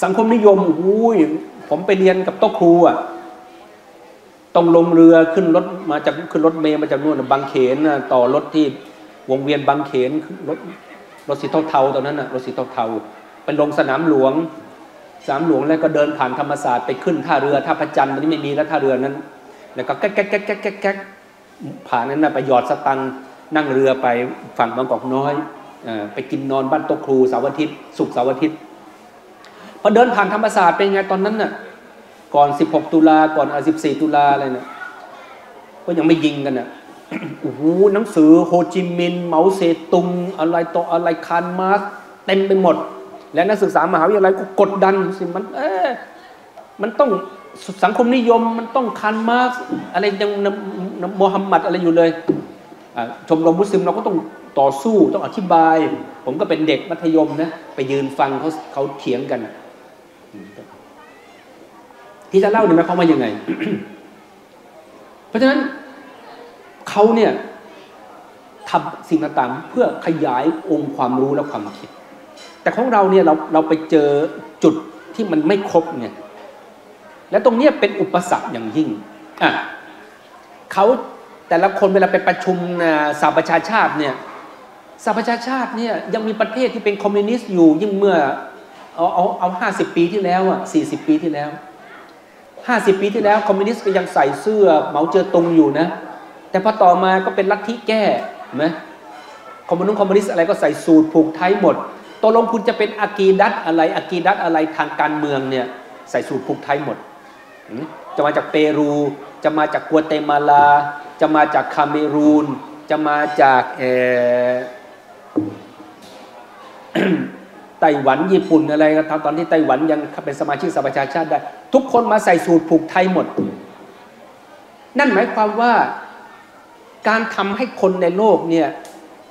สังคมนิยมอุ้ยผมไปเรียนกับโต๊ะครูอ่ะต้องลงเรือขึ้นรถมาจากขึ้นรถเมล์มาจากนู่นบางเขนต่อรถที่วงเวียนบางเขนรถสีเทาๆตอนนั้นนะรถสีเทาๆไปลงสนามหลวงแล้วก็เดินผ่านธรรมศาสตร์ไปขึ้นท่าเรือท่าพระจันทร์ตอนนี้ไม่มีแล้วท่าเรือนั้นแล้วก็แก๊กผ่านนั้นนะไปหยอดสตังค์นั่งเรือไปฝั่งบางกอกน้อยไปกินนอนบ้านโต๊ะครูเสาร์อาทิตย์ศุกร์เสาร์อาทิตย์พอเดินผ่านธรรมศาสตร์เป็นไงตอนนั้นน่ะก่อน16ตุลาก่อน14ตุลาอะไรนะก็ยังไม่ยิงกันน่ะโอ้โหหนังสือโฮจิมินห์เหมาเสตุงอะไรต่ออะไรคาร์ลมาร์กซ์เต็มไปหมดและนักศึกษามหาวิทยาลัยก็กดดันสิมันต้องสังคมนิยมมันต้องคาร์ลมาร์กซ์อะไรยังโมฮัมหมัดอะไรอยู่เลยชมรมมุสลิมเราก็ต้องต่อสู้ต้องอธิบายผมก็เป็นเด็กมัธยมนะไปยืนฟังเขาเถียงกันที่จะเล่าเนี่ยเขามาอย่างไง เพราะฉะนั้นเขาเนี่ยทำสิ่งต่างๆเพื่อขยายองค์ความรู้และความคิดแต่ของเราเนี่ยเราไปเจอจุดที่มันไม่ครบเนี่ยและตรงเนี้ยเป็นอุปสรรคอย่างยิ่งเขา แต่ละคนเวลาไปประชุมสหประชาชาติเนี่ยสหประชาชาติเนี่ยยังมีประเทศที่เป็นคอมมิวนิสต์อยู่ยิ่งเมื่อเอา50 ปีที่แล้วอ่ะ40 ปีที่แล้ว50 ปีที่แล้วคอมมิวนิสต์ก็ยังใส่เสื้อเหมาเจ๋อตุงอยู่นะแต่พอต่อมาก็เป็นลัทธิแก้ไหมคอมมิวนิสต์อะไรก็ใส่สูทผูกไทหมดตกลงคุณจะเป็นอะกีดัตอะไรทางการเมืองเนี่ยใส่สูทผูกไทหมดจะมาจากเปรูจะมาจากกัวเตมาลาจะมาจากคาเมรูนจะมาจากไต้หวันญี่ปุ่นอะไรก็ตามตอนที่ไต้หวันยังเป็นสมาชิกสหประชาชาติได้ทุกคนมาใส่สูทผูกไทหมดนั่นหมายความว่าการทำให้คนในโลกเนี่ย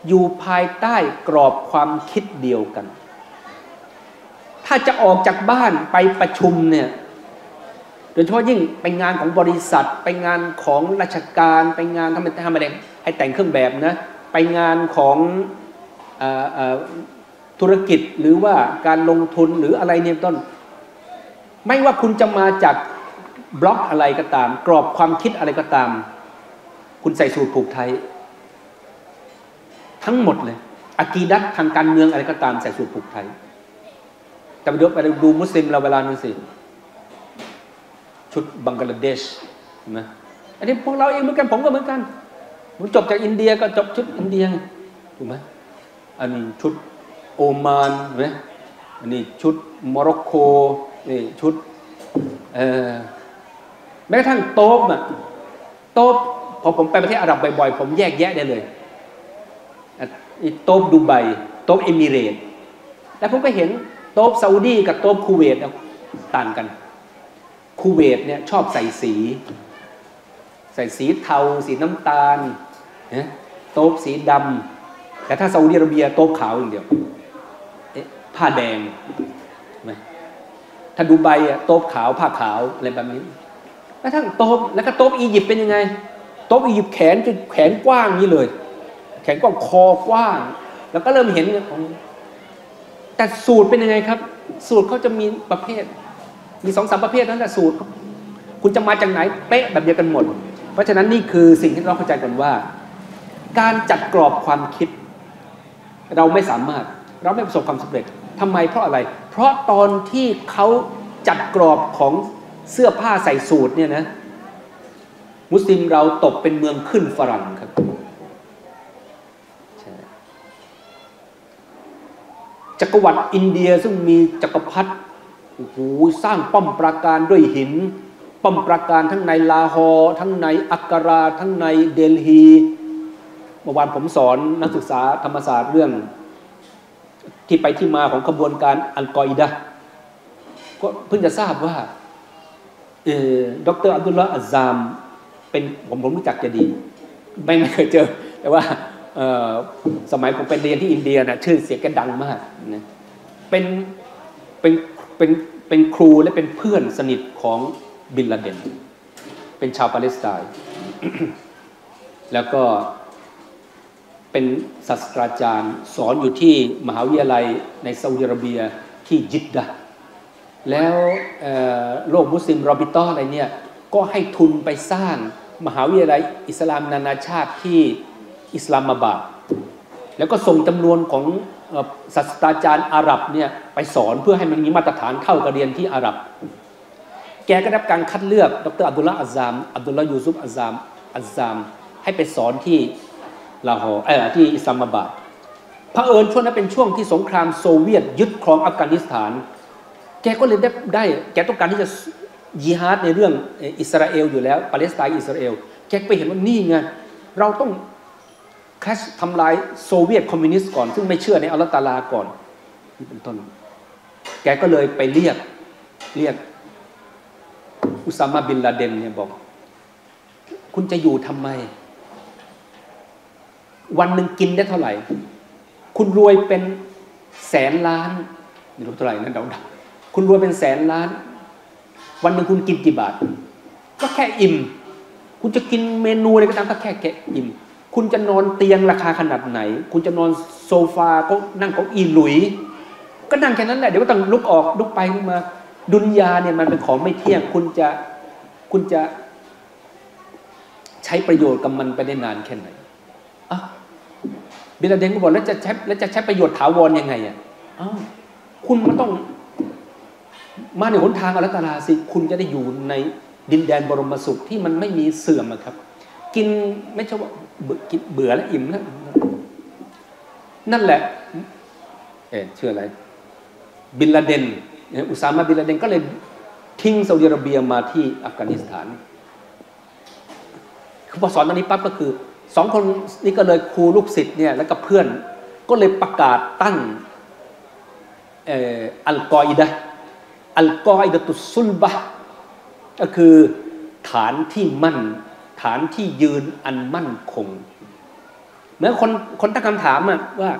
อยู่ภายใต้กรอบความคิดเดียวกันถ้าจะออกจากบ้านไปประชุมเนี่ยโดยเฉพาะยิ่งไปงานของบริษัทไปงานของราชการไปงานทำอะไรให้แต่งเครื่องแบบนะไปงานของธุรกิจหรือว่าการลงทุนหรืออะไรเนี่ยต้นไม่ว่าคุณจะมาจากบล็อกอะไรก็ตามกรอบความคิดอะไรก็ตามคุณใส่สูตรผูกไทยทั้งหมดเลยอะกีดัตทางการเมืองอะไรก็ตามใส่สูตรผูกไทยแต่ไปดูมุสลิมเราเวลานั้นสิชุดบังกลาเทศนะอันนี้พวกเราเองเหมือนกันผมก็เหมือนกันผมจบจากอินเดียก็จบชุดอินเดียถูกไหมอันนี้ชุดโอมานไหมอันนี้ชุดโมร็อกโกนี่ชุดแม้กระทั่งโต๊บอะโต๊บพอผมไปประเทศอาหรับบ่อยๆผมแยกแยะได้เลยโต๊บดูไบโต๊บเอมิเรตแล้วผมก็เห็นโต๊บซาอุดีกับโต๊บคูเวตต่างกันคูเวตเนี่ยชอบใส่สีเทาสีน้ำตาลนะโต๊บสีดำแต่ถ้าซาอุดีอาระเบียโต๊บขาวอย่างเดียวผ้าแดงถ้าดูไบอะโต๊บขาวผ้าขาวอะไรแบบนี้แล้วทั้งโต๊บแล้วก็โต๊บอียิปต์เป็นยังไงโต๊บอียิปต์แขนกว้างนี่เลยแขนกว้างคอกว้างแล้วก็เริ่มเห็นแต่สูตรเป็นยังไงครับสูตรเขาจะมีประเภทมี2-3ประเภทนั้นแต่สูตรคุณจะมาจากไหนเป๊ะแบบเดียวกันหมดเพราะฉะนั้นนี่คือสิ่งที่เราเข้าใจกันว่าการจัดกรอบความคิดเราไม่สามารถเราไม่ประสบความสำเร็จทำไมเพราะอะไรเพราะตอนที่เขาจัดกรอบของเสื้อผ้าใส่สูตรเนี่ยนะมุสลิมเราตกเป็นเมืองขึ้นฝรั่งครับจักรวรรดิอินเดียซึ่งมีจักรพรรดิโอ้โหสร้างป้อมปราการด้วยหินป้อมปราการทั้งในลาฮอร์ทั้งในอักกราทั้งในเดลฮีเมื่อวานผมสอนนักศึกษาธรรมศาสตร์เรื่องที่ไปที่มาของขบวนการอัลกออิดะห์ก็เพิ่งจะทราบว่าดร.อับดุลลาห์อัซซามเป็นผมรู้จักจะดีไม่เคยเจอแต่ว่าสมัยผมไปเรียนที่อินเดียนะชื่อเสียงแกดังมากนะเป็นครูและเป็นเพื่อนสนิทของบินลาเดนเป็นชาวปาเลสไตน์ แล้วก็เป็นศาสตราจารย์สอนอยู่ที่มหาวิทยาลัยในซาอุดิอาระเบียที่จิดดะห์แล้วโลกมุสลิมรอบิตออะไรเนี่ยก็ให้ทุนไปสร้างมหาวิทยาลัยอิสลามนานาชาติที่อิสลามบาดแล้วก็ส่งจำนวนของศาสตราจารย์อาหรับเนี่ยไปสอนเพื่อให้มันมีมาตรฐานเข้ากับเรียนที่อาหรับแกก็รับการคัดเลือกดร.อับดุลลาห์อัซซามอับดุลลาห์ยูซุฟอัซซามให้ไปสอนที่ลาฮอร์ที่อิสลามบาดเผอิญช่วงนั้นเป็นช่วงที่สงครามโซเวียตยึดครองอัฟกานิสถานแกก็เลยได้แกต้องการที่จะญิฮาดในเรื่องอิสราเอลอยู่แล้วปาเลสไตน์อิสราเอลแกไปเห็นว่านี่ไงเราต้องแคชทำลายโซเวียตคอมมิวนิสต์ก่อนซึ่งไม่เชื่อในอัลลอฮฺตะอาลาก่อนนี่เป็นต้นแกก็เลยไปเรียกอุซามะบินลาเดนเนี่ยบอกคุณจะอยู่ทำไมวันหนึ่งกินได้เท่าไหร่คุณรวยเป็นแสนล้านไม่รู้เท่าไหร่นะเดาๆคุณรวยเป็นแสนล้านวันหนึ่งคุณกินกี่บาทก็แค่อิ่มคุณจะกินเมนูอะไรก็ตามก็แค่อิ่มคุณจะนอนเตียงราคาขนาดไหนคุณจะนอนโซฟาก็นั่งเก้าอี้หลุยก็นั่งแค่นั้นแหละเดี๋ยวก็ต้องลุกออกลุกไปลุกมาดุนยาเนี่ยมันเป็นของไม่เที่ยงคุณจะ ใช้ประโยชน์กับมันไปได้นานแค่ไหนอ่ะบินลาเดนก็บอกแล้วจะใช้ประโยชน์ถาวรยังไงอ่ะคุณมันต้องมาในหนทางอัลลอฮฺตะอาลาสิคุณจะได้อยู่ในดินแดนบรมสุขที่มันไม่มีเสื่อมครับกินไม่ใช่ว่ากินเบื่อแล้วอิ่มแล้วนั่นแหละชื่ออะไรบินลาเดนอุซามะบินลาเดนก็เลยทิ้งซาอุดิอาระเบียมาที่อัฟกานิสถานคือพอสอนตอนนี้ปั๊บก็คือสองคนนี้ก็เลยครูลูกศิษย์เนี่ยแล้วก็เพื่อนก็เลยประกาศตั้งอัลกออิดะตุซุลบะก็คือฐานที่มั่นฐานที่ยืนอันมั่นคงเมื่อคนตั้งคำถามว่า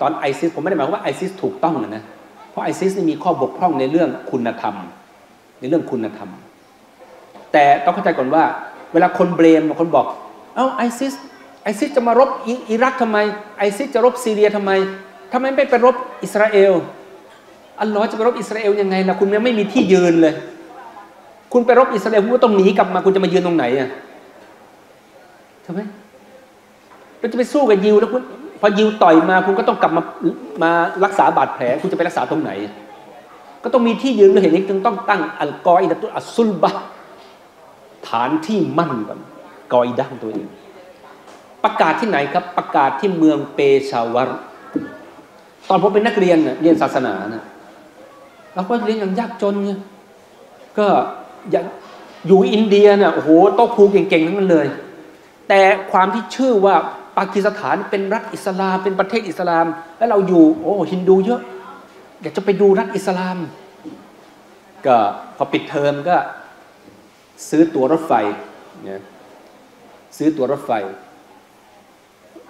ตอนไอซิสผมไม่ได้หมายความว่าไอซิสถูกต้องนะเพราะไอซิสมีข้อบกพร่องในเรื่องคุณธรรมแต่ต้องเข้าใจก่อนว่าเวลาคนเบลมคนบอกเอ้าไอซิสจะมารบอิรักทำไมไอซิสจะรบซีเรียทำไมไม่ไปรบอิสราเอลอัลลอฮ์จะไปรบอิสราเอลยังไงล่ะคุณยังไม่มีที่ยืนเลยคุณไปรบอิสราเอลคุณก็ต้องหนีกลับมาคุณจะมายืนตรงไหนอ่ะใช่ไหมเราจะไปสู้กับยิวแล้วคุณพอยิวต่อยมาคุณก็ต้องกลับมารักษาบาดแผลคุณจะไปรักษาตรงไหนก็ต้องมีที่ยืนเราเห็นนี้จึงต้องตั้งอัลกออิดะตุอัสซุลบะฐานที่มั่นก่อนกออิดะตัวเองประกาศที่ไหนครับประกาศที่เมืองเปชาวาร์ตอนผมเป็นนักเรียนเรียนศาสนาเราก็เรียนอย่างยากจนไงก็อยู่อินเดียโอ้โหโต๊ะครูเก่งๆทั้งนั้นเลยแต่ความที่ชื่อว่าปากีสถานเป็นรัฐอิสลามเป็นประเทศอิสลามแล้วเราอยู่โอ้ฮินดูเยอะอยากจะไปดูรัฐอิสลามก็พอปิดเทอมก็ซื้อตั๋วรถไฟเนี่ยซื้อตั๋วรถไฟ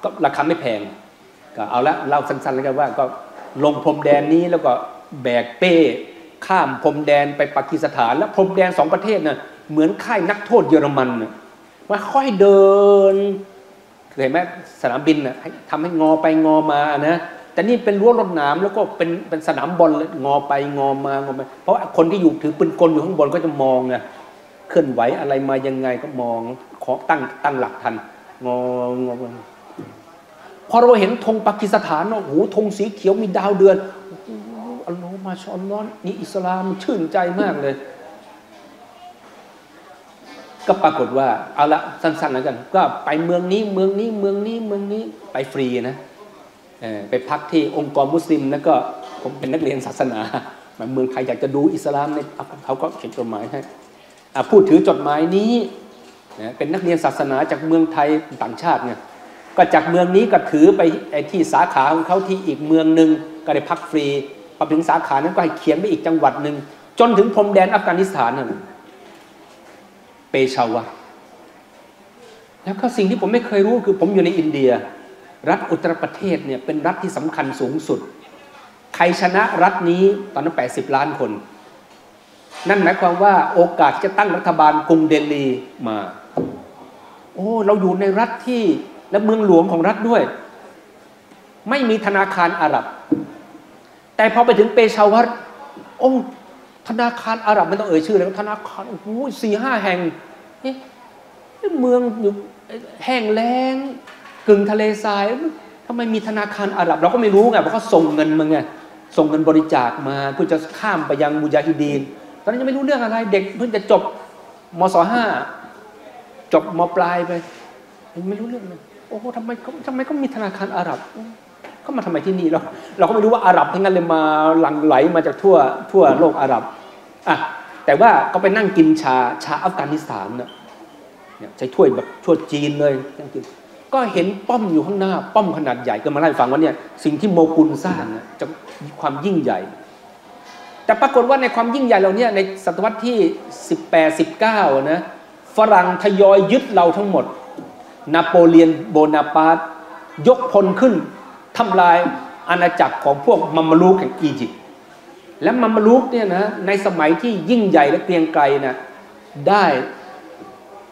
ก็ราคาไม่แพงก็เอาละเล่าสั้นๆแล้วกันว่าก็ลงพรมแดนนี้แล้วก็แบกเป้ข้ามพรมแดนไปปากีสถานแล้วพรมแดนสองประเทศน่ะเหมือนค่ายนักโทษเยอรมันน่ะว่าค่อยเดินเห็นไหมสนามบินน่ะทำให้งอไปงอมานะแต่นี่เป็นรั้วรถน้ำแล้วก็เป็นสนามบอลงอไปงอมางอไปเพราะคนที่อยู่ถือปืนกลอยู่ข้างบนก็จะมองไงเคลื่อนไหวอะไรมายังไงก็มองขอตั้งหลักทันงองอพอเราเห็นธงปากีสถานโอ้โหธงสีเขียวมีดาวเดือนอัลลอฮ์มาชาอัลลอฮ์นี่อิสลามชื่นใจมากเลยก็ปรากฏว่าเอาละสั้นๆแล้วกันก็ไปเมืองนี้ไปฟรีนะไปพักที่องค์กรมุสลิมแล้วก็ผมเป็นนักเรียนศาสนาเมืองไทยอยากจะดูอิสลามเนี่ยเขาก็เขียนจดหมายให้ผู้ถือจดหมายนี้เป็นนักเรียนศาสนาจากเมืองไทยต่างชาติเนี่ยก็จากเมืองนี้ก็ถือไปที่สาขาของเขาที่อีกเมืองหนึ่งก็ได้พักฟรีพอถึงสาขานั้นก็ให้เขียนไปอีกจังหวัดหนึ่งจนถึงพรมแดนอัฟกานิสถานนั่นเปชาวาแล้วก็สิ่งที่ผมไม่เคยรู้คือผมอยู่ในอินเดียรัฐอุตตรประเทศเนี่ยเป็นรัฐที่สำคัญสูงสุดใครชนะรัฐนี้ตอนนั้น80 ล้านคนนั่นหมายความว่าโอกาสจะตั้งรัฐบาลกรุงเดลีมาโอ้เราอยู่ในรัฐที่และเมืองหลวงของรัฐด้วยไม่มีธนาคารอาหรับแต่พอไปถึงเปชาวัรองค์ธนาคารอาหรับไม่ต้องเอ่ยชื่อแล้วธนาคารโอ้โห 4-5 แห่งนี่เมืองอยู่แห้งแล้งกึ่งทะเลทรายทำไมมีธนาคารอาหรับเราก็ไม่รู้ไงเพราะเขาส่งเงินมาไงส่งเงินบริจาคมาเพื่อจะข้ามไปยังมุญาฮิดีนตอนนั้นยังไม่รู้เรื่องอะไรเด็กเพิ่งจะจบมศ.5 จบมปลายไปไม่รู้เรื่องเลยโอ้โหทำไมก็มีธนาคารอาหรับเขามาทำไมที่นี่เราก็ไม่รู้ว่าอาหรับทั้งนั้นเลยมาหลั่งไหลมาจากทั่วโลกอาหรับอ่ะแต่ว่าก็ไปนั่งกินชาอัฟกานิสถานเนี่ยใช้ถ้วยแบบถ้วยจีนเลยนั่งกินก็เห็นป้อมอยู่ข้างหน้าป้อมขนาดใหญ่ก็มาไล่ฟังว่าเนี่ยสิ่งที่โมกุลสร้างเนี่ยจะมีความยิ่งใหญ่แต่ปรากฏว่าในความยิ่งใหญ่เราเนี่ยในศตวรรษที่18-19นะฝรั่งทยอยยึดเราทั้งหมดนโปเลียนโบนาปาร์ตยกพลขึ้นทำลายอาณาจักรของพวกมัมมาลูกแห่งอียิปต์และมัมมาลูกเนี่ยนะในสมัยที่ยิ่งใหญ่และเกรียงไกรนะได้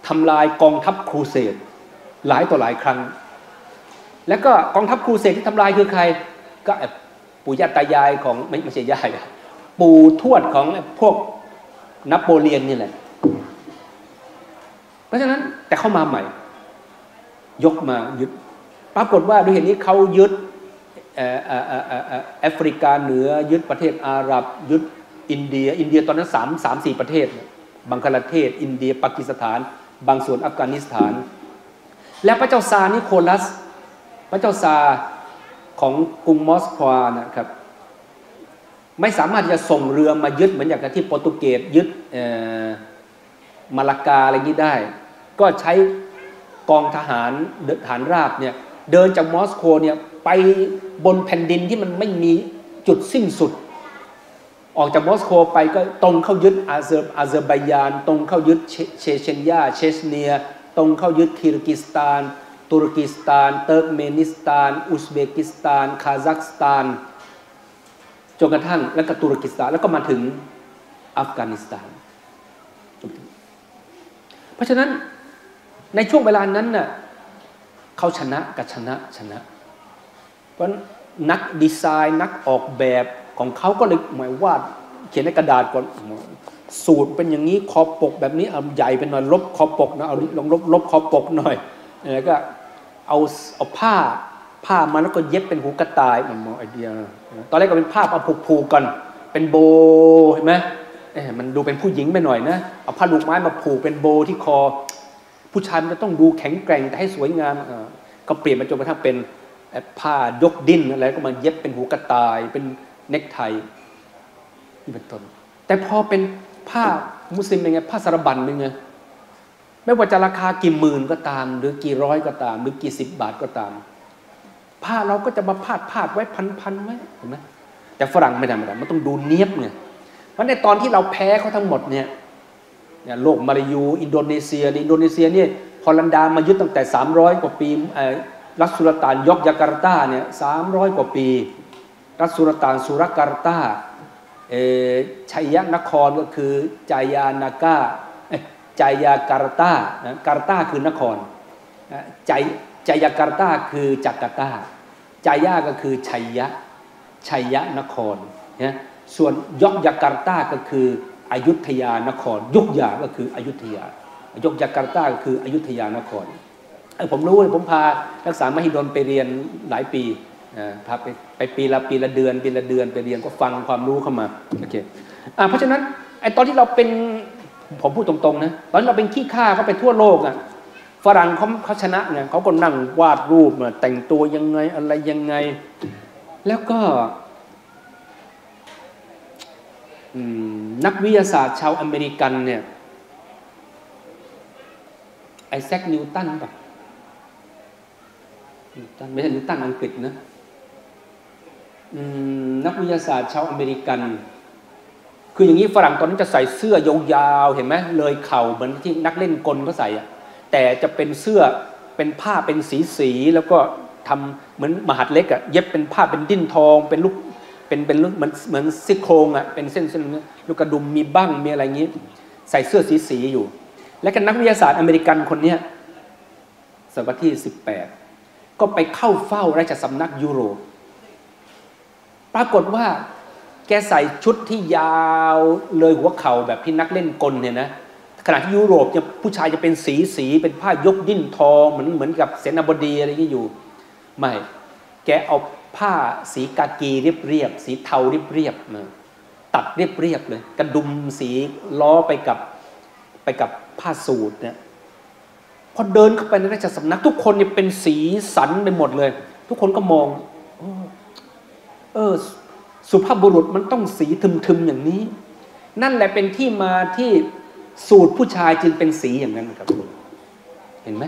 ทำลายกองทัพครูเสดหลายต่อหลายครั้งแล้วก็กองทัพครูเสดที่ทำลายคือใครก็ปู่ย่าตายายของไม่ใช่ยายปู่ทวดของพวกนโปเลียนนี่แหละเพราะฉะนั้น แต่เขามาใหม่ยกมายึดปรากฏว่าด้วยเหตุนี้เขายึดแอฟริกาเหนือยึดประเทศอาหรับยึดอินเดียตอนนั้น3-4ประเทศบังคลาเทศอินเดียปากีสถานบางส่วนอัฟกานิสถานและพระเจ้าซานิโคลัสพระเจ้าซาของกรุงมอสโกนะครับไม่สามารถจะส่งเรือมายึดเหมือนอย่างที่โปรตุเกสยึดมาลากาอะไรนี้ได้ก็ใช้กองทหารราบเนี่ยเดินจากมอสโกเนี่ยไปบนแผ่นดินที่มันไม่มีจุดสิ้นสุดออกจากมอสโกไปก็ตรงเข้ายึดอาเซอร์ไบยานตรงเข้ายึดเชเชนยาเชชเนียตรงเข้ายึดคีร์กิสถานตุรกีสถานเติร์กเมนิสถานอุซเบกิสถานคาซัคสถานจนกระทั่งแล้วก็ตุรกีสถานแล้วก็มาถึงอัฟกานิสถานเพราะฉะนั้นในช่วงเวลานั้นน่ะเขาชนะกับชนะเพราะนักดีไซน์นักออกแบบของเขาก็เลยหมายวาดเขียนในกระดาษก่อนสูตรเป็นอย่างนี้ขอบปกแบบนี้เอาใหญ่เป็นหน่อยลบขอบปกนะเอาลองลบขอบปกหน่อยแล้วก็เอาผ้ามาแล้วก็เย็บเป็นหูกระต่ายมันมองไอเดียตอนแรกก็เป็นภาพเอาผูกก่อนเป็นโบเห็นไหมมันดูเป็นผู้หญิงไปหน่อยนะเอาผ้าลูกไม้มาผูกเป็นโบที่คอผู้ชายมันจะต้องดูแข็งแกร่งแต่ให้สวยงามก็เปลี่ยนมาจนกระทั่งเป็นผ้ายกดิ้นอะไรก็มาเย็บเป็นหูกระต่ายเป็นเน็กไทนี่เป็นต้นแต่พอเป็นผ้ามุสลิมเป็นไงผ้าสารบัญเป็นไงไม่ว่าจะราคากี่หมื่นก็ตามหรือกี่ร้อยก็ตามหรือกี่สิบบาทก็ตามผ้าเราก็จะมาพาดไว้พันไว้เห็นไหมแต่ฝรั่งไม่ได้มันต้องดูเนียบไงเพราะในตอนที่เราแพ้เขาทั้งหมดเนี่ยโลกมาลายูอินโดนีเซียเนี่ยฮอลันดามายึดตั้งแต่300กว่าปีรัสสุลต่านยกยาการ์ตาเนี่ย300กว่าปีรัสสุลต่านสุรการ์ตาชัยนครก็คือจายาการ์ตาการ์ตาคือนครจายาการ์ตาคือจาการ์ตาจายาก็คือชัยนครนะส่วนยกยาการ์ตาก็คืออยุธยานครยกยาก็คืออยุธยายกยาการ์ตาก็คืออยุธยานครผมรู้เลยผมพานักศึกษามหิดลไปเรียนหลายปีพาไปปีละเดือนไปเรียนก็ฟังความรู้เข้ามาโอเคเพราะฉะนั้นไอตอนที่เราเป็นผมพูดตรงๆนะตอนเราเป็นขี้ข้าเขาไปทั่วโลกอ่ะฝรั่งเขาชนะเนี่ยเขาก็นั่งวาดรูปมาแต่งตัวยังไงอะไรยังไงแล้วก็นักวิทยาศาสตร์ชาวอเมริกันเนี่ยไอแซคนิวตันป่ะไม่ใช่นิวตันอังกฤษนะนักวิทยาศาสตร์ชาวอเมริกันคืออย่างนี้ฝรั่งตอนนั้นจะใส่เสื้อยาวๆเห็นไหมเลยเข่าเหมือนที่นักเล่นกลเขาใส่อะแต่จะเป็นเสื้อเป็นผ้าเป็นสีแล้วก็ทำเหมือนมหาดเล็กอะเย็บเป็นผ้าเป็นดิ้นทองเป็นลูกเป็นเหมือนซี่โครงอะเป็นเส้นลูกกระดุมมีบ้างมีอะไรอย่างนี้ใส่เสื้อสีอยู่และก็นักวิทยาศาสตร์อเมริกันคนเนี้ยศตวรรษที่18ก็ไปเข้าเฝ้าราชสำนักยุโรปปรากฏว่าแกใส่ชุดที่ยาวเลยหัวเข่าแบบที่นักเล่นกลเนี่ยนะขณะที่ยุโรปเนี่ยผู้ชายจะเป็นสีเป็นผ้ายกดิ้นทองเหมือนกับเสนาบดีอะไรอย่างนี้อยู่ไม่แกเอาผ้าสีกากีเรียบสีเทาเรียบนะตัดเรียบเลยกระดุมสีล้อไปกับผ้าสูทเนี่ยพอเดินเข้าไปในราชสำนักทุกคนเนี่ยเป็นสีสันไปหมดเลยทุกคนก็มองสุภาพบุรุษมันต้องสีทึมๆอย่างนี้นั่นแหละเป็นที่มาที่สูตรผู้ชายจึงเป็นสีอย่างนั้นครับเห็นไหม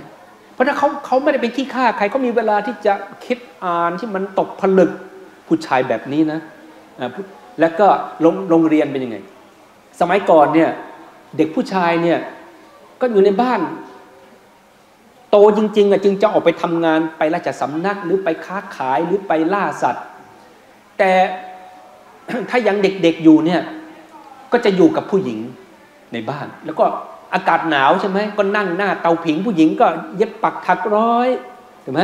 เพราะถ้าเขาไม่ได้เป็นขี้ข้าใครก็มีเวลาที่จะคิดอ่านที่มันตกผลึกผู้ชายแบบนี้นะแล้วก็โรงเรียนเป็นยังไงสมัยก่อนเนี่ยเด็กผู้ชายเนี่ยก็อยู่ในบ้านโตจริงๆจึงจะออกไปทำงานไปราชสำนักหรือไปค้าขายหรือไปล่าสัตว์แต่ถ้ายังเด็กๆอยู่เนี่ยก็จะอยู่กับผู้หญิงในบ้านแล้วก็อากาศหนาวใช่ไหมก็นั่งหน้าเตาผิงผู้หญิงก็เย็บปักถักร้อยเห็นไหม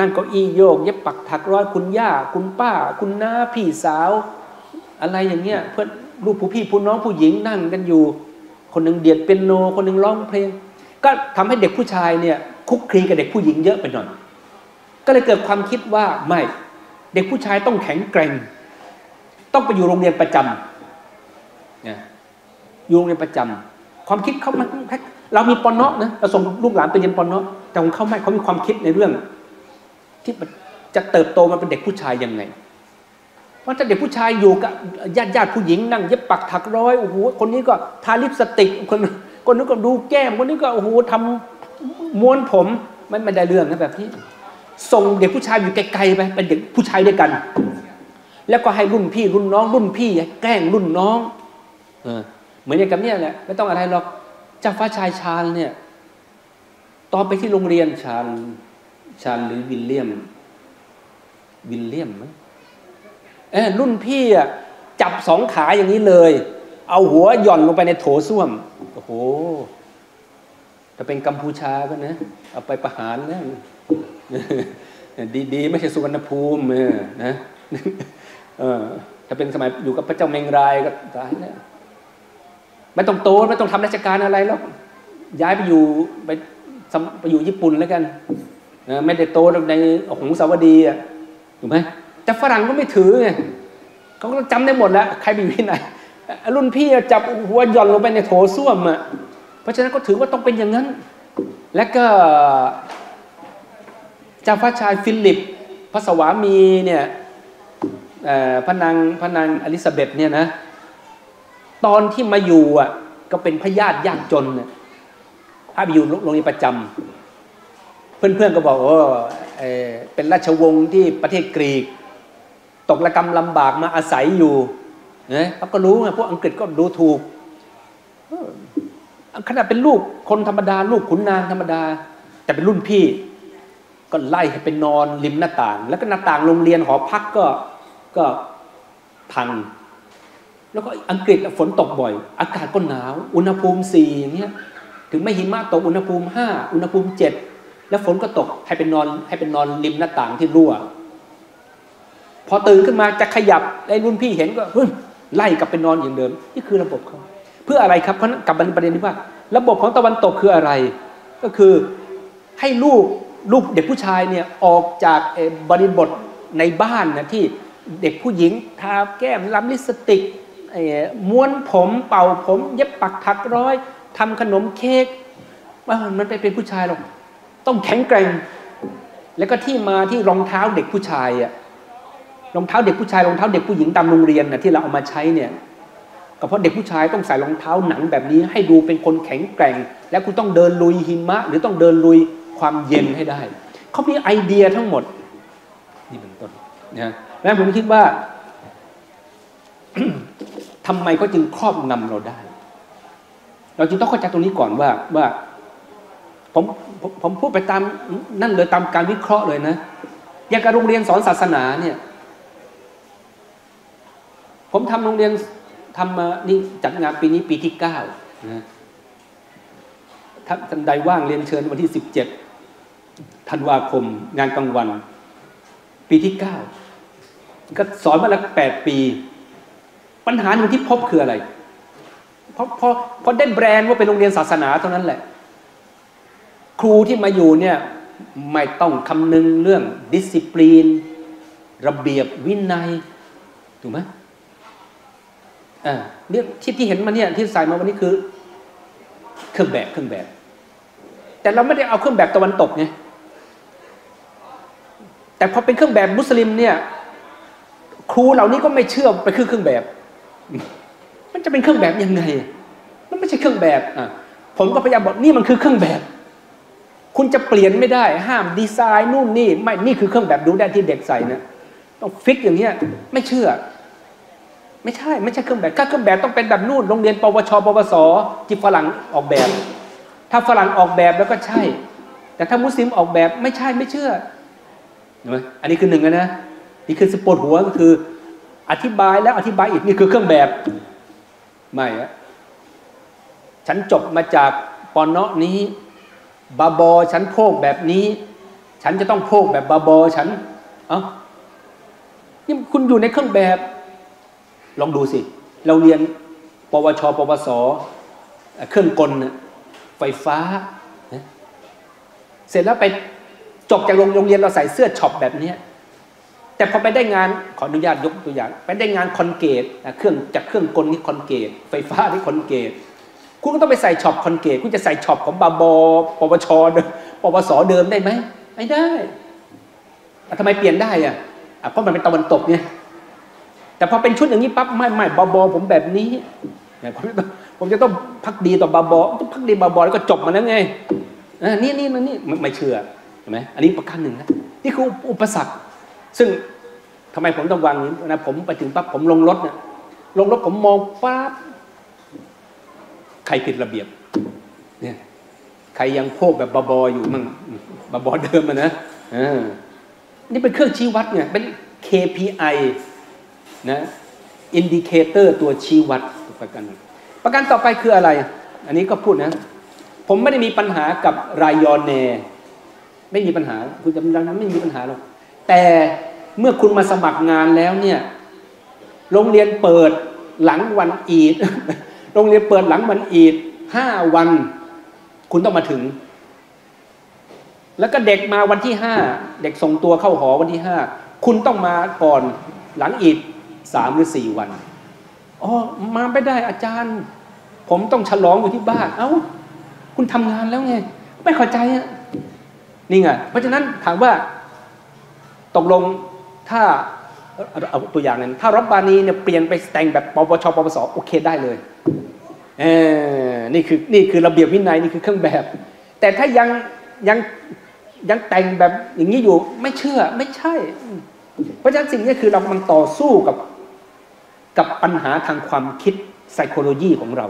นั่งเก้าอี้โยกเย็บปักถักร้อยคุณย่าคุณป้าคุณน้าพี่สาวอะไรอย่างเงี้ยเพื่อนลูกผู้พี่ผู้น้องผู้หญิงนั่งกันอยู่คนหนึ่งเดียดเปียโนคนหนึ่งร้องเพลง ก็ทำให้เด็กผู้ชายเนี่ยคุกคลีกับเด็กผู้หญิงเยอะไปหน่อยก็เลยเกิดความคิดว่าไม่เด็กผู้ชายต้องแข็งแกร่งต้องไปอยู่โรงเรียนประจำเนี่ยอยู่โรงเรียนประจำความคิดเขามันเรามีปนเนาะนะเราส่งลูกหลานไปเรียนปนเนาะแต่ของเขาไม่เขามีความคิดในเรื่องที่จะเติบโตมาเป็นเด็กผู้ชายยังไงเพราะถ้าเด็กผู้ชายอยู่กับญาติผู้หญิงนั่งเย็บปักถักร้อยโอ้โหคนนี้ก็ทาลิปสติกคนนี้ก็ดูแก้มคนนี้ก็โอ้โหทำม้วนผมมันไม่ได้เรื่องนะแบบที่ส่งเด็กผู้ชายอยู่ไกลๆไปเป็นเด็กผู้ชายด้วยกันแล้วก็ให้รุ่นพี่รุ่นน้องรุ่นพี่แกล้งรุ่นน้องเหมือนอย่างกับเนี่ยแหละไม่ต้องอะไรหรอกเจ้าฟ้าชายชาลเนี่ยตอนไปที่โรงเรียนชาลหรือวิลเลียมมั้งรุ่นพี่อ่ะจับสองขาอย่างนี้เลยเอาหัวหย่อนลงไปในโถส้วมโอ้โหถ้าเป็นกัมพูชาก็นะเอาไปประหารนะดีๆไม่ใช่สุวรรณภูมินะถ้าเป็นสมัยอยู่กับพระเจ้าเมงรายก็ตายแล้วไม่ต้องโตไม่ต้องทำราชการอะไรหรอกย้ายไปอยู่ญี่ปุ่นแล้วกันไม่ได้โตในหงสาวดีอ่ะถูกไหมแต่ฝรั่งก็ไม่ถือไงเขาก็จำได้หมดแล้วใครไปอยู่ที่ไหนรุ่นพี่จับหัวหย่อนลงไปในโถส้วมอ่ะเพราะฉะนั้นก็ถือว่าต้องเป็นอย่างนั้นและก็เจ้าฟ้าชายฟิลิปพระสวามีเนี่ยพระนางอลิซาเบธเนี่ยนะตอนที่มาอยู่อ่ะก็เป็นพญาติยากจนเนี่ยถ้าไปอยู่โรงเรียนประจำเพื่อนๆก็บอกว่าเป็นราชวงศ์ที่ประเทศกรีกตกระกำลำบากมาอาศัยอยู่เนี่ยเขาก็รู้ไงพวกอังกฤษก็ดูถูกขนาดเป็นลูกคนธรรมดาลูกขุนนางธรรมดาแต่เป็นรุ่นพี่ก็ไล่ให้ไปนอนริมหน้าต่างแล้วก็หน้าต่างโรงเรียนหอพักก็พังแล้วก็อังกฤษฝนตกบ่อยอากาศก็หนาวอุณหภูมิ4อย่างเงี้ยถึงไม่หิมะตกอุณหภูมิ5อุณหภูมิ7แล้วฝนก็ตกให้เป็นนอนริมหน้าต่างที่รั่วพอตื่นขึ้นมาจะขยับไอ้รุ่นพี่เห็นก็ไล่กลับไปนอนอย่างเดิมนี่คือระบบเขาเพื่ออะไรครับเพราะกลับมาประเด็นที่ว่าระบบของตะวันตกคืออะไรก็คือให้ลูกเด็กผู้ชายเนี่ยออกจากบริบทในบ้านนะที่เด็กผู้หญิงทาแก้มล้ำลิปสติกม้วนผมเป่าผมเย็บปักถักร้อยทำขนมเค้กมันไปเป็นผู้ชายหรอกต้องแข็งแกร่งแล้วก็ที่มาที่รองเท้าเด็กผู้ชายอะรองเท้าเด็กผู้ชายรองเท้าเด็กผู้หญิงตามโรงเรียนนะที่เราเอามาใช้เนี่ยก็เพราะเด็กผู้ชายต้องใส่รองเท้าหนังแบบนี้ให้ดูเป็นคนแข็งแกร่งและคุณต้องเดินลุยหิมะหรือต้องเดินลุยความเย็นให้ได้เขามีไอเดียทั้งหมดนี่เป็นต้นนะแล้วผมคิดว่า ทำไมเขาจึงครอบงำเราได้เราจึงต้องเข้าใจตรงนี้ก่อนว่าผมพูดไปตามนั่นเลยตามการวิเคราะห์เลยนะอย่างกับโรงเรียนสอนศาสนาเนี่ยผมทำโรงเรียนทำมานี่จัดงานปีนี้ปีที่9นะถ้าท่านใดว่างเรียนเชิญวันที่17 ธันวาคมงานกลางวันปีที่9ก็สอนมาแล้ว8 ปีปัญหาหนึ่งที่พบคืออะไรพอได้แบรนด์ว่าเป็นโรงเรียนศาสนาเท่านั้นแหละครูที่มาอยู่เนี่ยไม่ต้องคำนึงเรื่องดิสซิปลีนระเบียบวินัยถูกไหมเรื่องที่เห็นมาเนี่ยที่ใส่มาวันนี้คือเครื่องแบบแต่เราไม่ได้เอาเครื่องแบบตะวันตกไงแต่พอเป็นเครื่องแบบมุสลิมเนี่ยครูเหล่านี้ก็ไม่เชื่อไปคือเครื่องแบบมันจะเป็นเครื่องแบบยังไงมันไม่ใช่เครื่องแบบผมก็พยายามบอกนี่มันคือเครื่องแบบคุณจะเปลี่ยนไม่ได้ห้ามดีไซน์นู่นนี่ไม่นี่คือเครื่องแบบดูได้ที่เด็กใส่นะต้องฟิกอย่างเงี้ยไม่เชื่อไม่ใช่เครื่องแบบถ้าเครื่องแบบต้องเป็นแบบนู่นโรงเรียนปวชปวสที่ฝรั่งออกแบบถ้าฝรั่งออกแบบแล้วก็ใช่แต่ถ้ามุสลิมออกแบบไม่ใช่ไม่เชื่อเห็นไหมอันนี้คือหนึ่งนะนี่คือสปอร์ตหัวก็คืออธิบายแล้วอธิบายอีกนี่คือเครื่องแบบไม่อะฉันจบมาจากปนอนี้บาบอฉันโพกแบบนี้ฉันจะต้องโพกแบบบาบอฉันนี่คุณอยู่ในเครื่องแบบลองดูสิเราเรียนปวชปวสเครื่องกลไฟฟ้า สร็จแล้วไปจบจากโรงเรียนเราใส่เสื้อช็อปแบบนี้แต่พอไปได้งานขออนุญาตยกตัวอย่างไปได้งานคอนเกตนะเครื่องจักรเครื่องกลนี่คอนเกตไฟฟ้านี่คอนเกตคุณก็ต้องไปใส่ช็อปคอนเกตคุณจะใส่ช็อปของบบบปปชปปสเดิมได้ไหมไม่ได้ทำไมเปลี่ยนได้อ่ะเพราะมันเป็นตะวันตกเนี่ยแต่พอเป็นชุดอย่างนี้ปั๊บไม่บบผมแบบนี้ผมจะต้องภักดีต่อบบบต้องภักดีบบบแล้วก็จบมาแล้วไงนี่ไม่เชื่อเห็นไหมอันนี้ประการหนึ่งนะนี่คืออุปสรรคซึ่งทำไมผมต้องวางนี้นะผมไปถึงปั๊บผมลงรถเนี่ยลงรถผมมองปั๊บใครผิดระเบียบเนี่ยใครยังโพกแบบบบอยู่มั่งบบเดิมนะนี่เป็นเครื่องชี้วัดเนี่ยเป็น KPI นะอินดิเคเตอร์ตัวชี้วัดประการหนึ่งประการต่อไปคืออะไรอันนี้ก็พูดนะผมไม่ได้มีปัญหากับรายยอนเนไม่มีปัญหาคุณจำดังนั้นไม่มีปัญหาหรอกแต่เมื่อคุณมาสมัครงานแล้วเนี่ยโรงเรียนเปิดหลังวันอีดโรงเรียนเปิดหลังวันอีด5 วันคุณต้องมาถึงแล้วก็เด็กมาวันที่5เด็กส่งตัวเข้าหอวันที่5คุณต้องมาก่อนหลังอีด3 หรือ 4 วันอ๋อมาไม่ได้อาจารย์ผมต้องฉลองอยู่ที่บ้านเอ้าคุณทำงานแล้วไงไม่เข้าใจอ่ะนี่ไงเพราะฉะนั้นถามว่าตกลงถ้าเอาตัวอย่างนั้นถ้ารับบานีเนี่ยเปลี่ยนไปแต่งแบบปปชปปสโอเคได้เลยนี่คือระเบียบวินัยนี่คือเครื่องแบบแต่ถ้ายังแต่งแบบอย่างนี้อยู่ไม่เชื่อไม่ใช่เพราะฉะนั้นสิ่งนี้คือเรากำลังต่อสู้กับปัญหาทางความคิด psychology ของเรา